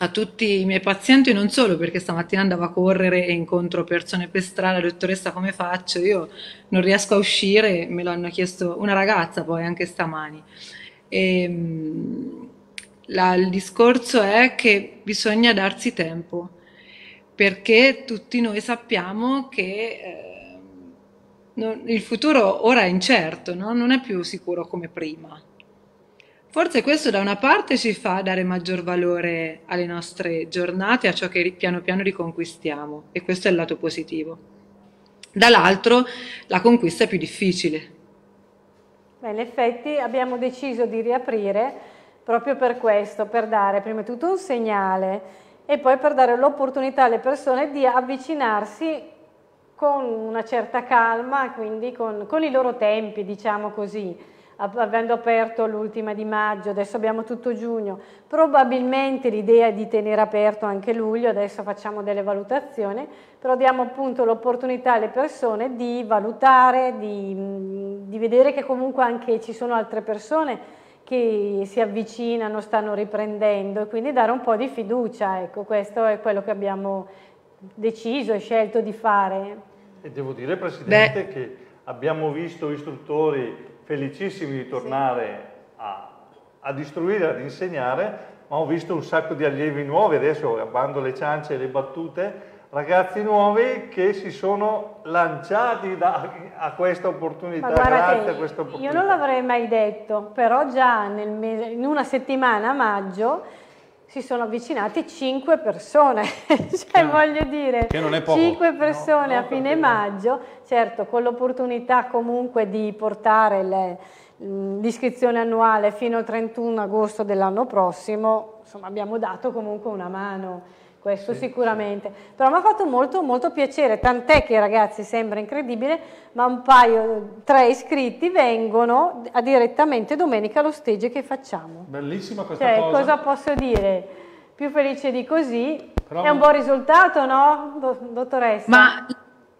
a tutti i miei pazienti, non solo perché stamattina andavo a correre e incontro persone per strada, dottoressa come faccio? Io non riesco a uscire, me lo hanno chiesto una ragazza poi anche stamani. Il discorso è che bisogna darsi tempo, perché tutti noi sappiamo che il futuro ora è incerto, no? Non è più sicuro come prima. Forse questo da una parte ci fa dare maggior valore alle nostre giornate, a ciò che piano piano riconquistiamo, e questo è il lato positivo. Dall'altro la conquista è più difficile. Beh, in effetti abbiamo deciso di riaprire proprio per questo, per dare prima di tutto un segnale e poi per dare l'opportunità alle persone di avvicinarsi con una certa calma, quindi con i loro tempi, diciamo così. Avendo aperto l'ultima di maggio, adesso abbiamo tutto giugno, probabilmente l'idea è di tenere aperto anche luglio, adesso facciamo delle valutazioni, però diamo appunto l'opportunità alle persone di valutare, di vedere che comunque anche ci sono altre persone che si avvicinano, stanno riprendendo, e quindi dare un po' di fiducia, ecco, questo è quello che abbiamo deciso e scelto di fare. E devo dire, Presidente, che abbiamo visto istruttori felicissimi di tornare a istruire, ad insegnare, ma ho visto un sacco di allievi nuovi, adesso abbando le ciance e le battute, ragazzi nuovi che si sono lanciati a questa opportunità, grazie a questa opportunità. Io non l'avrei mai detto, però già in una settimana a maggio si sono avvicinate 5 persone, cioè voglio dire, che non è poco. 5 persone a fine maggio, certo con l'opportunità comunque di portare l'iscrizione annuale fino al 31 agosto dell'anno prossimo, insomma abbiamo dato comunque una mano, questo sì, sicuramente. Sì. Però mi ha fatto molto molto piacere, tant'è che ragazzi sembra incredibile, ma un paio, 3 iscritti vengono direttamente domenica allo stage che facciamo. Bellissima questa cosa. Cosa posso dire? Più felice di così. Però è un buon risultato, no, dottoressa? Ma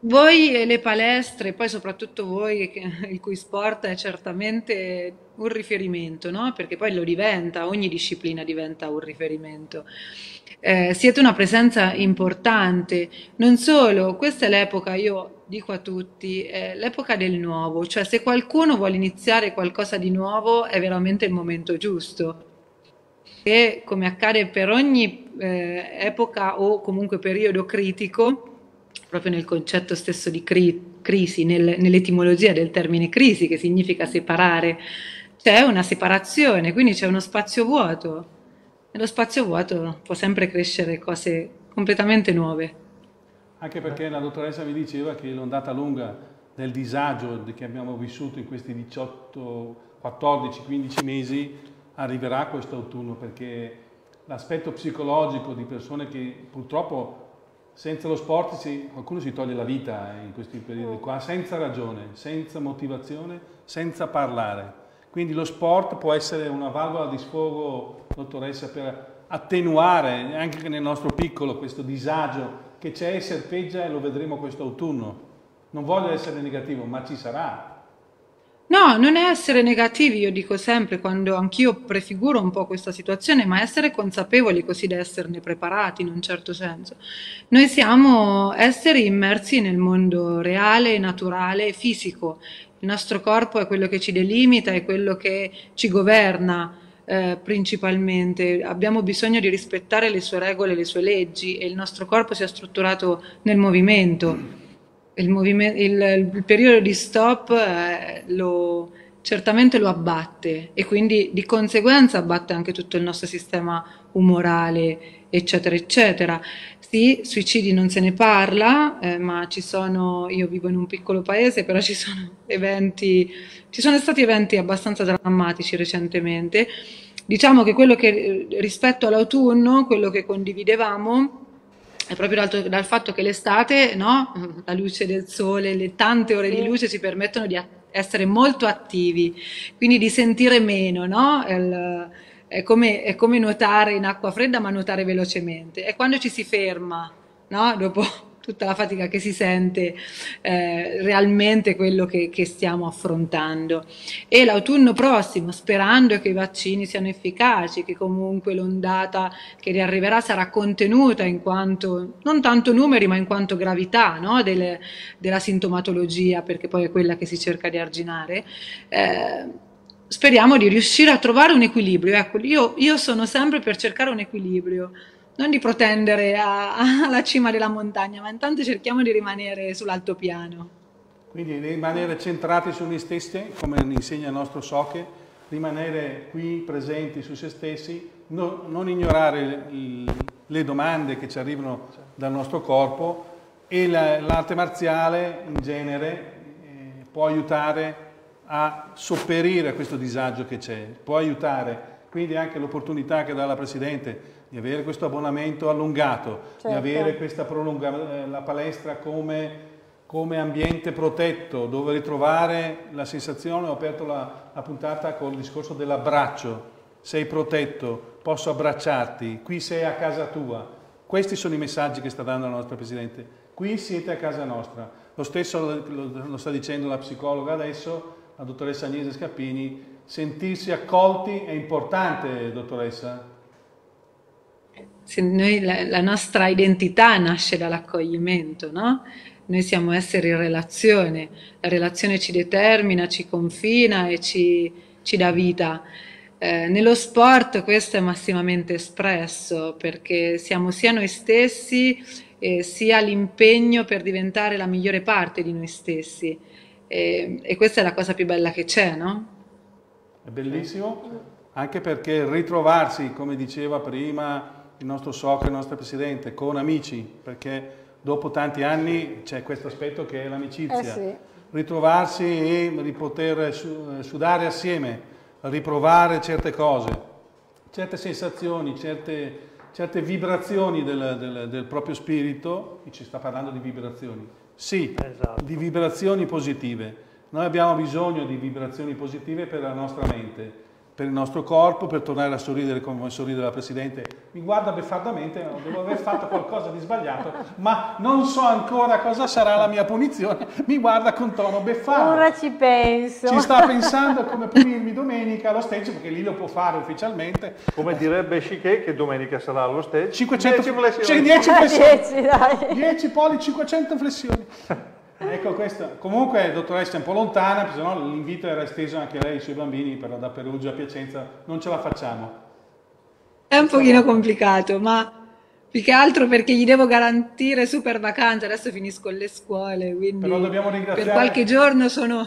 voi e le palestre, poi soprattutto voi, il cui sport è certamente un riferimento, no? Perché poi lo diventa, ogni disciplina diventa un riferimento. Siete una presenza importante, non solo, questa è l'epoca, io dico a tutti, è l'epoca del nuovo, cioè se qualcuno vuole iniziare qualcosa di nuovo è veramente il momento giusto. E come accade per ogni epoca o comunque periodo critico, proprio nel concetto stesso di crisi, nell'etimologia del termine crisi, che significa separare, c'è una separazione, quindi c'è uno spazio vuoto. Nello spazio vuoto può sempre crescere cose completamente nuove. Anche perché la dottoressa mi diceva che l'ondata lunga del disagio che abbiamo vissuto in questi 18, 14, 15 mesi arriverà quest'autunno, perché l'aspetto psicologico di persone che purtroppo senza lo sport qualcuno si toglie la vita in questi periodi qua, senza ragione, senza motivazione, senza parlare. Quindi lo sport può essere una valvola di sfogo, dottoressa, per attenuare anche nel nostro piccolo questo disagio che c'è e serpeggia, e lo vedremo quest'autunno. Non voglio essere negativo, ma ci sarà. No, non è essere negativi, io dico sempre, quando anch'io prefiguro un po' questa situazione, ma essere consapevoli, così da esserne preparati in un certo senso. Noi siamo esseri immersi nel mondo reale, naturale, fisico. Il nostro corpo è quello che ci delimita, è quello che ci governa principalmente. Abbiamo bisogno di rispettare le sue regole, le sue leggi, e il nostro corpo si è strutturato nel movimento. Il periodo di stop certamente lo abbatte, e quindi di conseguenza abbatte anche tutto il nostro sistema umorale, eccetera, eccetera. Sì, suicidi non se ne parla, ma ci sono, io vivo in un piccolo paese, però ci sono stati eventi abbastanza drammatici recentemente. Diciamo che quello che rispetto all'autunno, quello che condividevamo, è proprio dal fatto che l'estate, no? La luce del sole, le tante ore di luce ci permettono di essere molto attivi, quindi di sentire meno, no? È come nuotare in acqua fredda, ma nuotare velocemente. E quando ci si ferma, no? Dopo tutta la fatica che si sente realmente quello che stiamo affrontando. E l'autunno prossimo, sperando che i vaccini siano efficaci, che comunque l'ondata che riarriverà sarà contenuta in quanto, non tanto numeri, ma in quanto gravità, no? della sintomatologia, perché poi è quella che si cerca di arginare, speriamo di riuscire a trovare un equilibrio. Ecco, io sono sempre per cercare un equilibrio, non di pretendere alla cima della montagna, ma intanto cerchiamo di rimanere sull'altopiano. Quindi rimanere centrati su noi stessi, come insegna il nostro Soke, rimanere qui presenti su se stessi, non ignorare le domande che ci arrivano dal nostro corpo, e l'arte marziale in genere può aiutare a sopperire a questo disagio che c'è, può aiutare. Quindi anche l'opportunità che dà la Presidente di avere questo abbonamento allungato, certo, di avere questa la palestra come ambiente protetto, dove ritrovare la sensazione. Ho aperto la puntata col discorso dell'abbraccio, sei protetto, posso abbracciarti, qui sei a casa tua. Questi sono i messaggi che sta dando la nostra Presidente, qui siete a casa nostra. Lo stesso lo sta dicendo la psicologa adesso, la dottoressa Agnese Scappini. Sentirsi accolti è importante, dottoressa? Se noi, la nostra identità nasce dall'accoglimento, no? Noi siamo esseri in relazione, la relazione ci determina, ci confina e ci dà vita. Nello sport questo è massimamente espresso, perché siamo sia noi stessi, sia l'impegno per diventare la migliore parte di noi stessi. E questa è la cosa più bella che c'è, no? È bellissimo, anche perché ritrovarsi, come diceva prima il nostro Soke, il nostro Presidente, con amici, perché dopo tanti anni c'è questo aspetto che è l'amicizia. Sì. Ritrovarsi e poter sudare assieme, riprovare certe cose, certe sensazioni, certe vibrazioni del proprio spirito, e ci sta parlando di vibrazioni. Sì, esatto. Di vibrazioni positive. Noi abbiamo bisogno di vibrazioni positive per la nostra mente, per il nostro corpo, per tornare a sorridere come sorride la Presidente. Mi guarda beffardamente, devo aver fatto qualcosa di sbagliato, ma non so ancora cosa sarà la mia punizione. Mi guarda con tono beffardo. Ora ci penso. Ci sta pensando come punirmi domenica allo stage, perché lì lo può fare ufficialmente. Come direbbe Shiké, che domenica sarà allo stage. 10 poli, 500 flessioni. Ecco questo. Comunque, dottoressa, è un po' lontana, perché sennò l'invito era esteso anche a lei e ai suoi bambini, però da Perugia a Piacenza non ce la facciamo. È un pochino complicato, ma più che altro perché gli devo garantire super vacanze, adesso finisco le scuole, quindi però dobbiamo ringraziare, per qualche giorno sono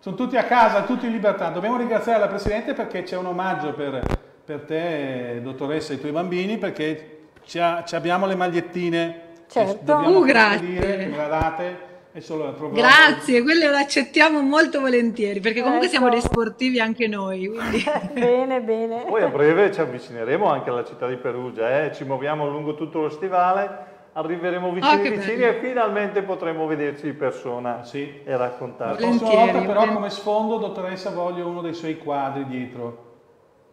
tutti a casa, tutti in libertà. Dobbiamo ringraziare la Presidente, perché c'è un omaggio per te, dottoressa, e i tuoi bambini, perché ci abbiamo le magliettine. Certo, grazie. Me la date? Grazie, quelle lo accettiamo molto volentieri, perché comunque siamo dei sportivi anche noi, quindi. Bene, bene. Poi a breve ci avvicineremo anche alla città di Perugia, ci muoviamo lungo tutto lo stivale, arriveremo vicini e finalmente potremo vederci di persona, sì, e raccontarci. La prossima volta però come sfondo, dottoressa, voglio uno dei suoi quadri dietro.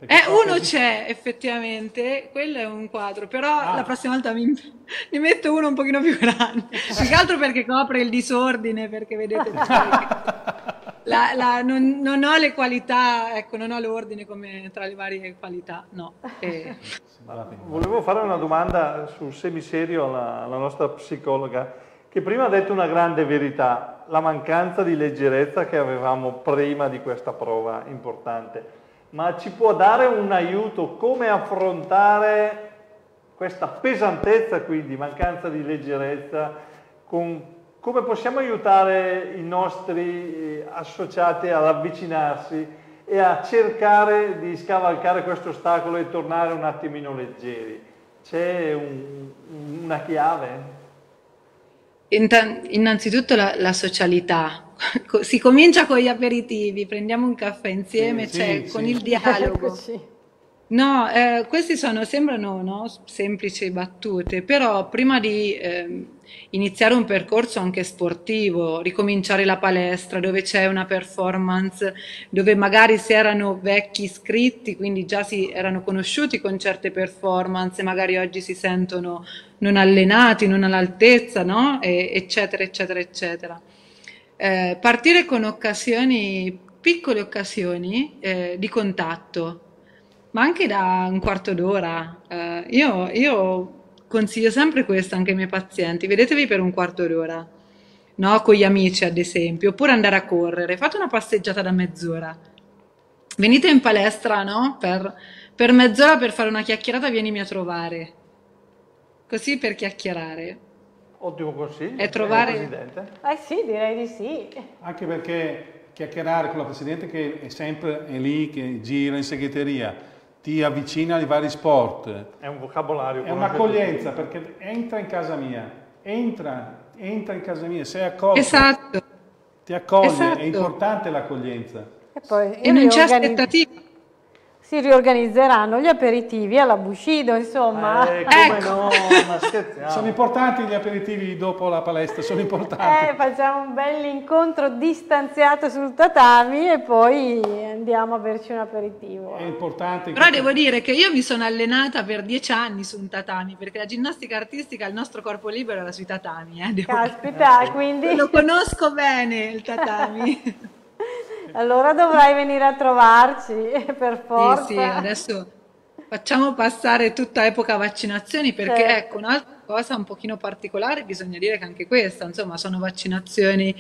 Uno c'è effettivamente, quello è un quadro, però la prossima volta ne metto uno un pochino più grande, più che altro perché copre il disordine, perché vedete non ho le qualità, ecco, non ho l'ordine come tra le varie qualità, no. Volevo fare una domanda sul semiserio alla nostra psicologa, che prima ha detto una grande verità, la mancanza di leggerezza che avevamo prima di questa prova importante. Ma ci può dare un aiuto come affrontare questa pesantezza, quindi mancanza di leggerezza, come possiamo aiutare i nostri associati ad avvicinarsi e a cercare di scavalcare questo ostacolo e tornare un attimino leggeri? C'è una chiave? Innanzitutto la socialità. Si comincia con gli aperitivi, prendiamo un caffè insieme, sì, con il dialogo. No, questi sembrano, no, semplici battute, però prima di iniziare un percorso anche sportivo, ricominciare la palestra dove c'è una performance, dove magari si erano vecchi iscritti, quindi già si erano conosciuti con certe performance, magari oggi si sentono non allenati, non all'altezza, no? Eccetera, eccetera, eccetera. Partire con occasioni, piccole occasioni di contatto, ma anche da un quarto d'ora. Io consiglio sempre questo anche ai miei pazienti: vedetevi per un quarto d'ora, no? Con gli amici ad esempio, oppure andare a correre, fate una passeggiata da mezz'ora, venite in palestra, no? Per mezz'ora per fare una chiacchierata, vienimi a trovare, così per chiacchierare. Ottimo consiglio. E trovare... Presidente? Sì, direi di sì. Anche perché chiacchierare con la Presidente, che è sempre lì, che gira in segreteria, ti avvicina ai vari sport. È un vocabolario. È un'accoglienza, perché entra in casa mia, entra in casa mia, sei accolto. Esatto. Ti accoglie, esatto. È importante l'accoglienza. E poi non c'è aspettativa. Si riorganizzeranno gli aperitivi alla Bushido, insomma. Come ecco. No, ma scherziamo. Sono importanti gli aperitivi dopo la palestra, sono importanti. Facciamo un bel incontro distanziato sul tatami e poi andiamo a berci un aperitivo. È importante. Però devo dire che io mi sono allenata per 10 anni su un tatami, perché la ginnastica artistica, il nostro corpo libero era sui tatami. Caspita, quindi... Lo conosco bene il tatami. Allora dovrai venire a trovarci, per forza. Sì, sì, adesso facciamo passare tutta epoca vaccinazioni, perché certo. Ecco, un'altra cosa un pochino particolare, bisogna dire che anche questa, insomma, sono vaccinazioni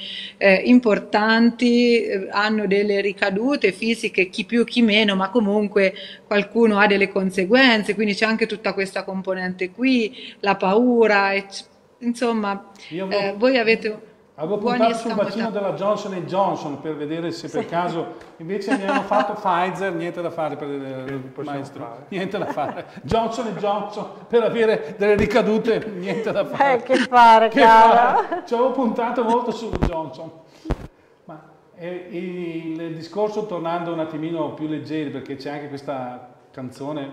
importanti, hanno delle ricadute fisiche, chi più chi meno, ma comunque qualcuno ha delle conseguenze, quindi c'è anche tutta questa componente qui, la paura, insomma, voi avete... Avevo puntato sul vaccino della Johnson & Johnson per vedere se per caso, invece mi hanno fatto Pfizer, niente da fare per il maestro, niente da fare. Johnson & Johnson per avere delle ricadute, niente da fare. Che fare, cara? Ci avevo puntato molto su Johnson. Ma il discorso, tornando un attimino più leggeri, perché c'è anche questa canzone,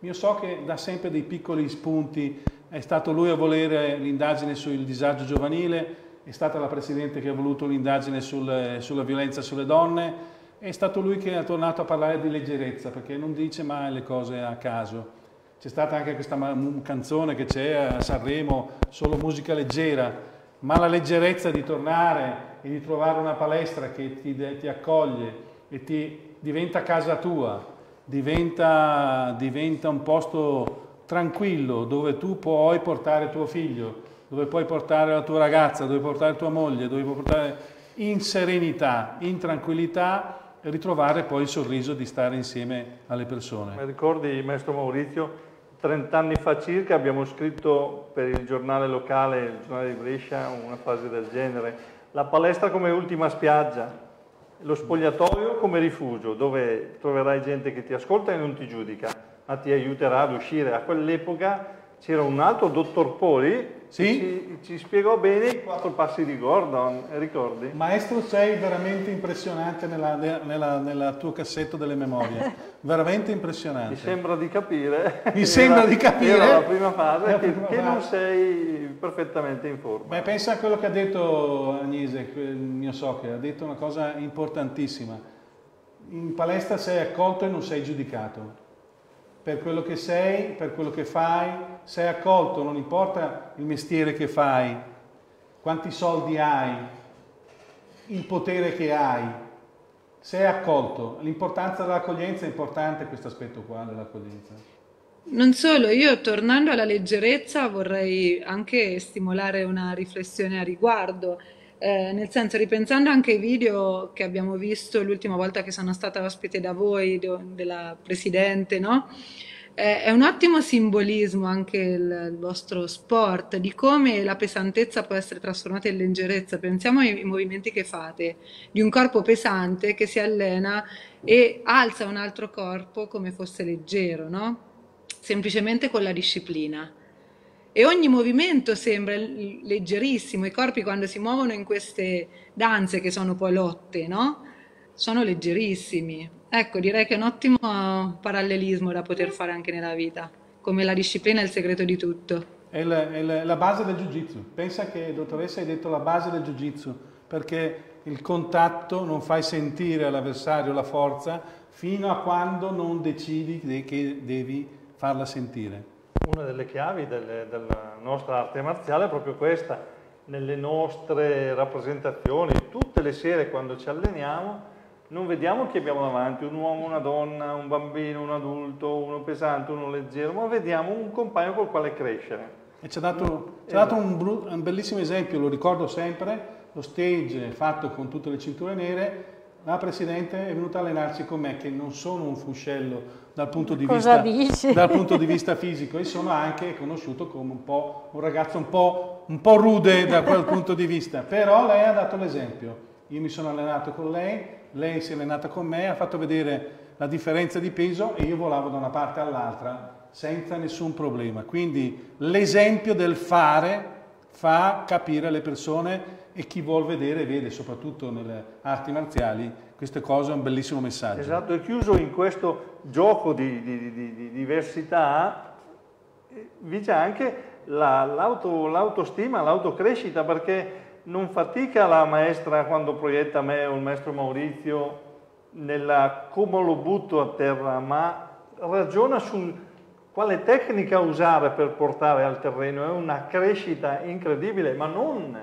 io so che dà sempre dei piccoli spunti. È stato lui a volere l'indagine sul disagio giovanile, è stata la Presidente che ha voluto l'indagine sulla violenza sulle donne, è stato lui che è tornato a parlare di leggerezza, perché non dice mai le cose a caso. C'è stata anche questa canzone che c'è a Sanremo, solo musica leggera, ma la leggerezza di tornare e di trovare una palestra che ti accoglie e ti diventa casa tua, diventa un posto... tranquillo, dove tu puoi portare tuo figlio, dove puoi portare la tua ragazza, dove puoi portare tua moglie, dove puoi portare in serenità, in tranquillità, e ritrovare poi il sorriso di stare insieme alle persone. Mi ricordi, maestro Maurizio, 30 anni fa circa abbiamo scritto per il giornale locale, il giornale di Brescia, una frase del genere: la palestra come ultima spiaggia, lo spogliatoio come rifugio, dove troverai gente che ti ascolta e non ti giudica, ma ti aiuterà ad uscire. A quell'epoca c'era un altro dottor Poli, sì? Che ci spiegò bene i 4 passi di Gordon, ricordi? Maestro, sei veramente impressionante nella tuo cassetto delle memorie, veramente impressionante. Mi sembra di capire. Mi sembra di capire. Era la prima fase, che non sei perfettamente in forma. Beh, pensa a quello che ha detto Agnese, il mio Soke, ha detto una cosa importantissima. In palestra sei accolto e non sei giudicato. Per quello che sei, per quello che fai, sei accolto, non importa il mestiere che fai, quanti soldi hai, il potere che hai, sei accolto. L'importanza dell'accoglienza è importante, questo aspetto qua dell'accoglienza. Non solo, io tornando alla leggerezza vorrei anche stimolare una riflessione a riguardo. Nel senso, ripensando anche ai video che abbiamo visto l'ultima volta che sono stata ospite da voi, della Presidente, no? È un ottimo simbolismo anche il vostro sport, di come la pesantezza può essere trasformata in leggerezza. Pensiamo ai movimenti che fate, di un corpo pesante che si allena e alza un altro corpo come fosse leggero, no? Semplicemente con la disciplina. E ogni movimento sembra leggerissimo, i corpi quando si muovono in queste danze che sono poi lotte, no? Sono leggerissimi. Ecco, direi che è un ottimo parallelismo da poter fare anche nella vita, come la disciplina è il segreto di tutto. È la base del jiu-jitsu. Pensa che, dottoressa, hai detto la base del jiu-jitsu, perché il contatto non fai sentire all'avversario la forza fino a quando non decidi che devi farla sentire. Una delle chiavi della nostra arte marziale è proprio questa. Nelle nostre rappresentazioni, tutte le sere quando ci alleniamo, non vediamo chi abbiamo davanti, un uomo, una donna, un bambino, un adulto, uno pesante, uno leggero, ma vediamo un compagno col quale crescere. E ci ha dato, un bellissimo esempio, lo ricordo sempre, lo stage fatto con tutte le cinture nere. La Presidente è venuta a allenarsi con me, che non sono un fuscello dal punto di vista fisico, e sono anche conosciuto come un ragazzo un po' rude da quel punto di vista, però lei ha dato l'esempio. Io mi sono allenato con lei, lei si è allenata con me, ha fatto vedere la differenza di peso e io volavo da una parte all'altra senza nessun problema. Quindi l'esempio del fare fa capire le persone, e chi vuol vedere vede, soprattutto nelle arti marziali, queste cose, è un bellissimo messaggio. Esatto, e chiuso in questo gioco di diversità, vi c'è anche l'autostima, l'autocrescita, perché non fatica la maestra quando proietta me o il maestro Maurizio nella come lo butto a terra, ma ragiona su quale tecnica usare per portare al terreno. È una crescita incredibile, ma non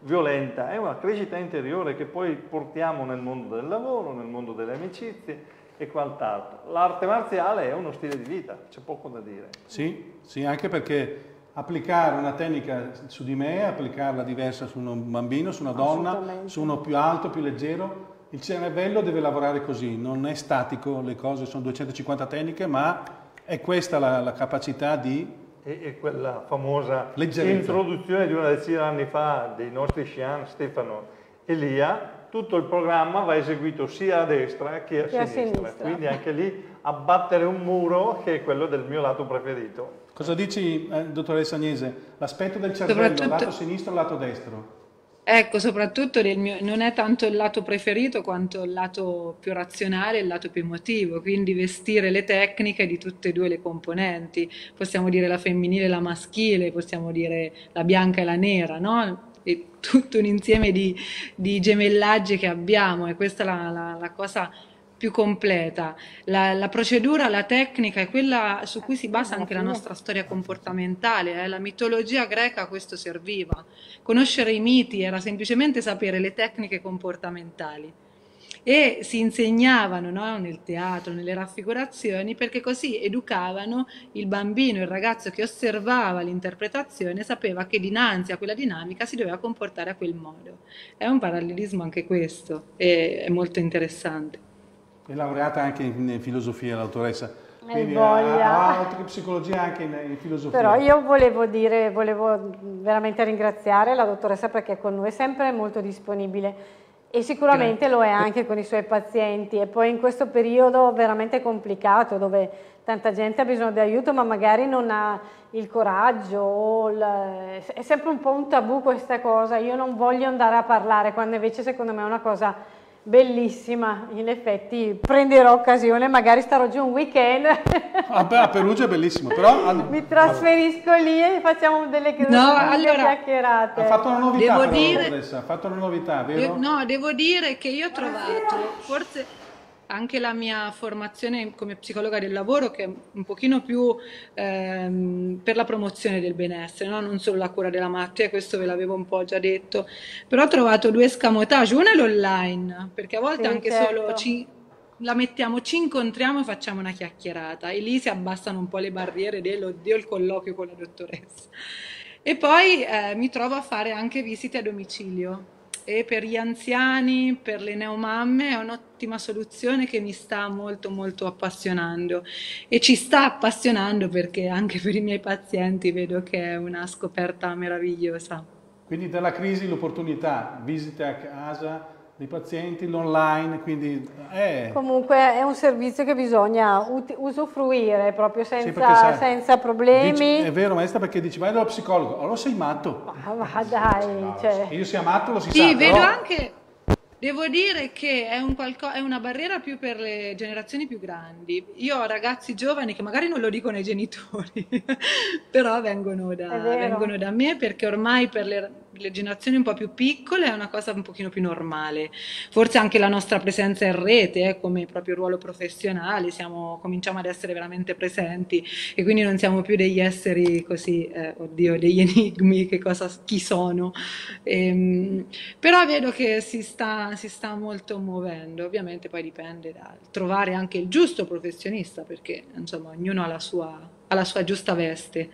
violenta, è una crescita interiore che poi portiamo nel mondo del lavoro, nel mondo delle amicizie e quant'altro. L'arte marziale è uno stile di vita, c'è poco da dire. Sì, sì, anche perché applicare una tecnica su di me, applicarla diversa su un bambino, su una donna, su uno più alto, più leggero, il cervello deve lavorare così, non è statico, le cose sono 250 tecniche, ma è questa la capacità di... E quella famosa leggerezza. Introduzione di una decina di anni fa dei nostri Shihan Stefano e Lia, tutto il programma va eseguito sia a destra che a sinistra, quindi anche lì abbattere un muro che è quello del mio lato preferito. Cosa dici, dottoressa Agnese? L'aspetto del cervello, lato sinistro e lato destro? Ecco, soprattutto del mio, non è tanto il lato preferito quanto il lato più razionale e il lato più emotivo, quindi vestire le tecniche di tutte e due le componenti, possiamo dire la femminile e la maschile, possiamo dire la bianca e la nera, no? È tutto un insieme di gemellaggi che abbiamo, e questa è la cosa più completa. La procedura, la tecnica è quella su cui si basa anche la nostra storia comportamentale. La mitologia greca a questo serviva. Conoscere i miti era semplicemente sapere le tecniche comportamentali, e si insegnavano, no, nel teatro, nelle raffigurazioni, perché così educavano il bambino, il ragazzo che osservava l'interpretazione, sapeva che dinanzi a quella dinamica si doveva comportare a quel modo. È un parallelismo anche questo, è molto interessante. È laureata anche in filosofia l'autoressa, quindi ha altre psicologia anche in filosofia. Però io volevo veramente ringraziare la dottoressa, perché con noi è sempre molto disponibile e sicuramente lo è anche con i suoi pazienti, e poi in questo periodo veramente complicato dove tanta gente ha bisogno di aiuto ma magari non ha il coraggio, è sempre un po' un tabù questa cosa, io non voglio andare a parlare, quando invece secondo me è una cosa bellissima. In effetti prenderò occasione, magari starò giù un weekend. A Perugia è bellissimo, però... Mi trasferisco lì e facciamo delle chiacchierate. Ha fatto una novità, devo dire... ha fatto una novità, vero? No, devo dire che io ho trovato, forse anche la mia formazione come psicologa del lavoro, che è un pochino più per la promozione del benessere, no? Non solo la cura della malattia, questo ve l'avevo un po' già detto, però ho trovato due escamotage, uno è l'online, perché a volte solo la mettiamo, ci incontriamo e facciamo una chiacchierata, e lì si abbassano un po' le barriere dell'oddio il colloquio con la dottoressa. E poi mi trovo a fare anche visite a domicilio, e per gli anziani, per le neomamme è un'ottima soluzione che mi sta molto molto appassionando, e ci sta appassionando perché anche per i miei pazienti vedo che è una scoperta meravigliosa. Quindi dalla crisi l'opportunità, visite a casa dei pazienti, l'online, quindi... Comunque è un servizio che bisogna usufruire proprio senza problemi. Dici, è vero maestra, perché dici vai dallo psicologo, allora sei matto. Ma dai... Io sia matto lo si sa. Vedo anche... Devo dire che è una barriera più per le generazioni più grandi. Io ho ragazzi giovani che magari non lo dicono ai genitori, però vengono da me, perché ormai per le generazioni un po' più piccole è una cosa un pochino più normale. Forse anche la nostra presenza in rete, come proprio ruolo professionale, cominciamo ad essere veramente presenti e quindi non siamo più degli esseri così, oddio, degli enigmi, chi sono. Però vedo che si sta molto muovendo, ovviamente poi dipende da trovare anche il giusto professionista, perché insomma ognuno ha la sua giusta veste.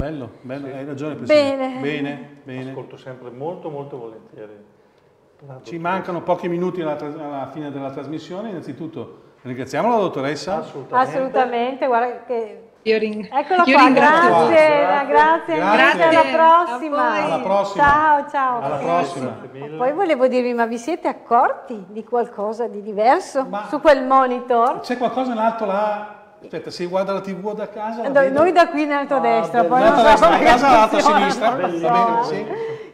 Bello, bello, sì. Hai ragione Presidente. Bene. Ascolto sempre molto volentieri. Ci mancano pochi minuti alla fine della trasmissione. Innanzitutto ringraziamo la dottoressa. Assolutamente, guarda che... Eccola qua, grazie, alla prossima. Ciao. Alla prossima. Poi volevo dirvi, ma vi siete accorti di qualcosa di diverso su quel monitor? C'è qualcosa in alto là? Aspetta, se guarda la TV da casa... Noi da qui in alto a destra, poi non so come funziona. A sinistra, va bene, sì.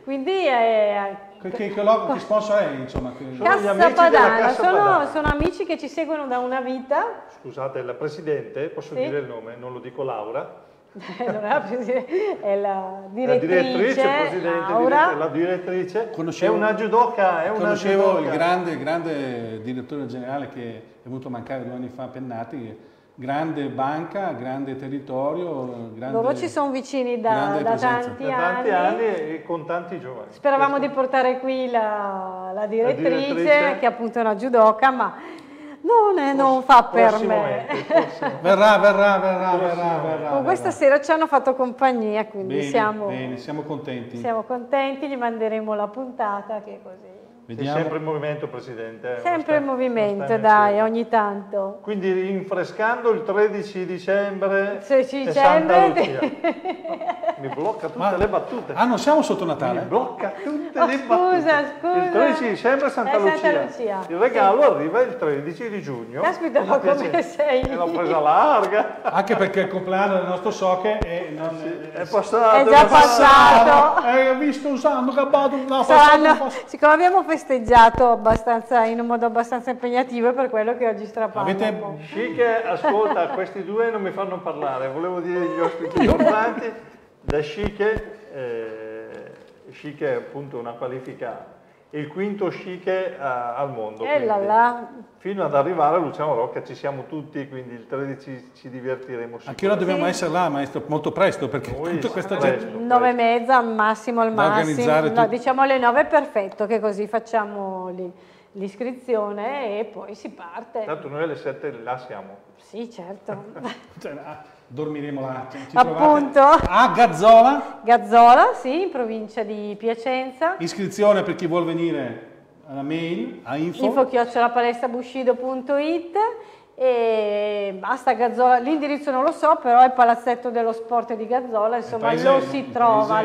Quindi è... Che sponsor è, insomma? Cassa Padana, sono amici che ci seguono da una vita. Scusate, la Presidente, posso dire il nome? Non lo dico Laura. Non è la Presidente, è la direttrice. La direttrice, Presidente, la direttrice. Conoscevo, è una judoka. Conoscevo il grande direttore generale che è venuto a mancare 2 anni fa a Pennati. Grande banca, grande territorio, loro ci sono vicini da tanti anni e con tanti giovani. Speravamo di portare qui la direttrice che appunto è una judoka, ma non fa per me. Verrà. Questa sera ci hanno fatto compagnia, quindi siamo contenti. Siamo contenti, gli manderemo la puntata che così. Vediamo. È sempre in movimento, Presidente. Sempre in movimento, dai, ogni tanto. Quindi rinfrescando il 13 dicembre. 16 dicembre. Mi blocca tutte le battute. Ah, non siamo sotto Natale? Mi blocca tutte le battute. Scusa. Il 13 dicembre è Santa Lucia. Il regalo arriva il 13 di giugno. Caspita, ma come sei? L'ho presa larga. Anche perché il compleanno del nostro Soke è passato. È già passato. Hai visto usando gabbato? Siccome abbiamo festeggiato abbastanza, in un modo abbastanza impegnativo, per quello che oggi strappiamo. Ascolta, questi due non mi fanno parlare, volevo dire gli ospiti importanti. Da Shike, Shike è appunto una qualifica, il quinto Shike al mondo, fino ad arrivare a Luciano Rocca. Ci siamo tutti, quindi il 13 ci divertiremo. Anche noi dobbiamo essere là, maestro, molto presto, perché tutta questa gente... 9:30 al massimo, diciamo alle 9 è perfetto, che così facciamo l'iscrizione e poi si parte. Tanto noi alle 7 là siamo. Sì, certo. Dormiremo là. Appunto. A Gazzola. Gazzola, sì, in provincia di Piacenza. Iscrizione per chi vuol venire alla mail, a info@palestra-bushido.it, e basta. Gazzola, l'indirizzo non lo so, però è Palazzetto dello Sport di Gazzola, insomma lo si trova,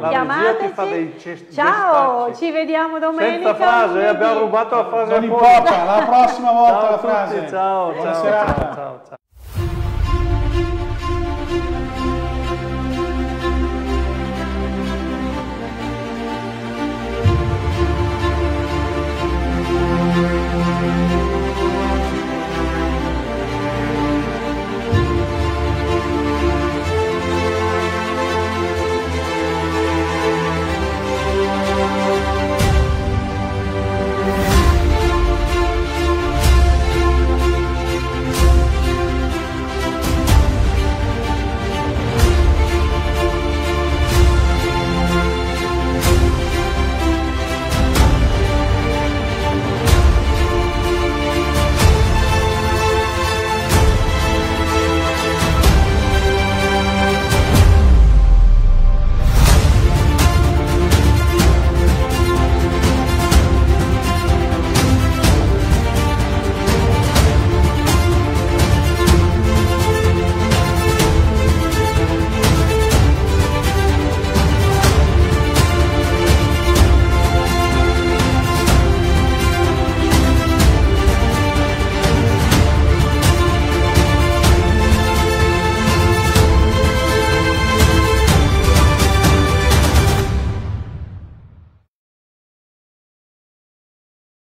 chiamateci. Ciao, ci vediamo domenica. Senza frase, abbiamo rubato la frase. Non importa, la prossima volta la frase. Ciao, buona serata. Ciao.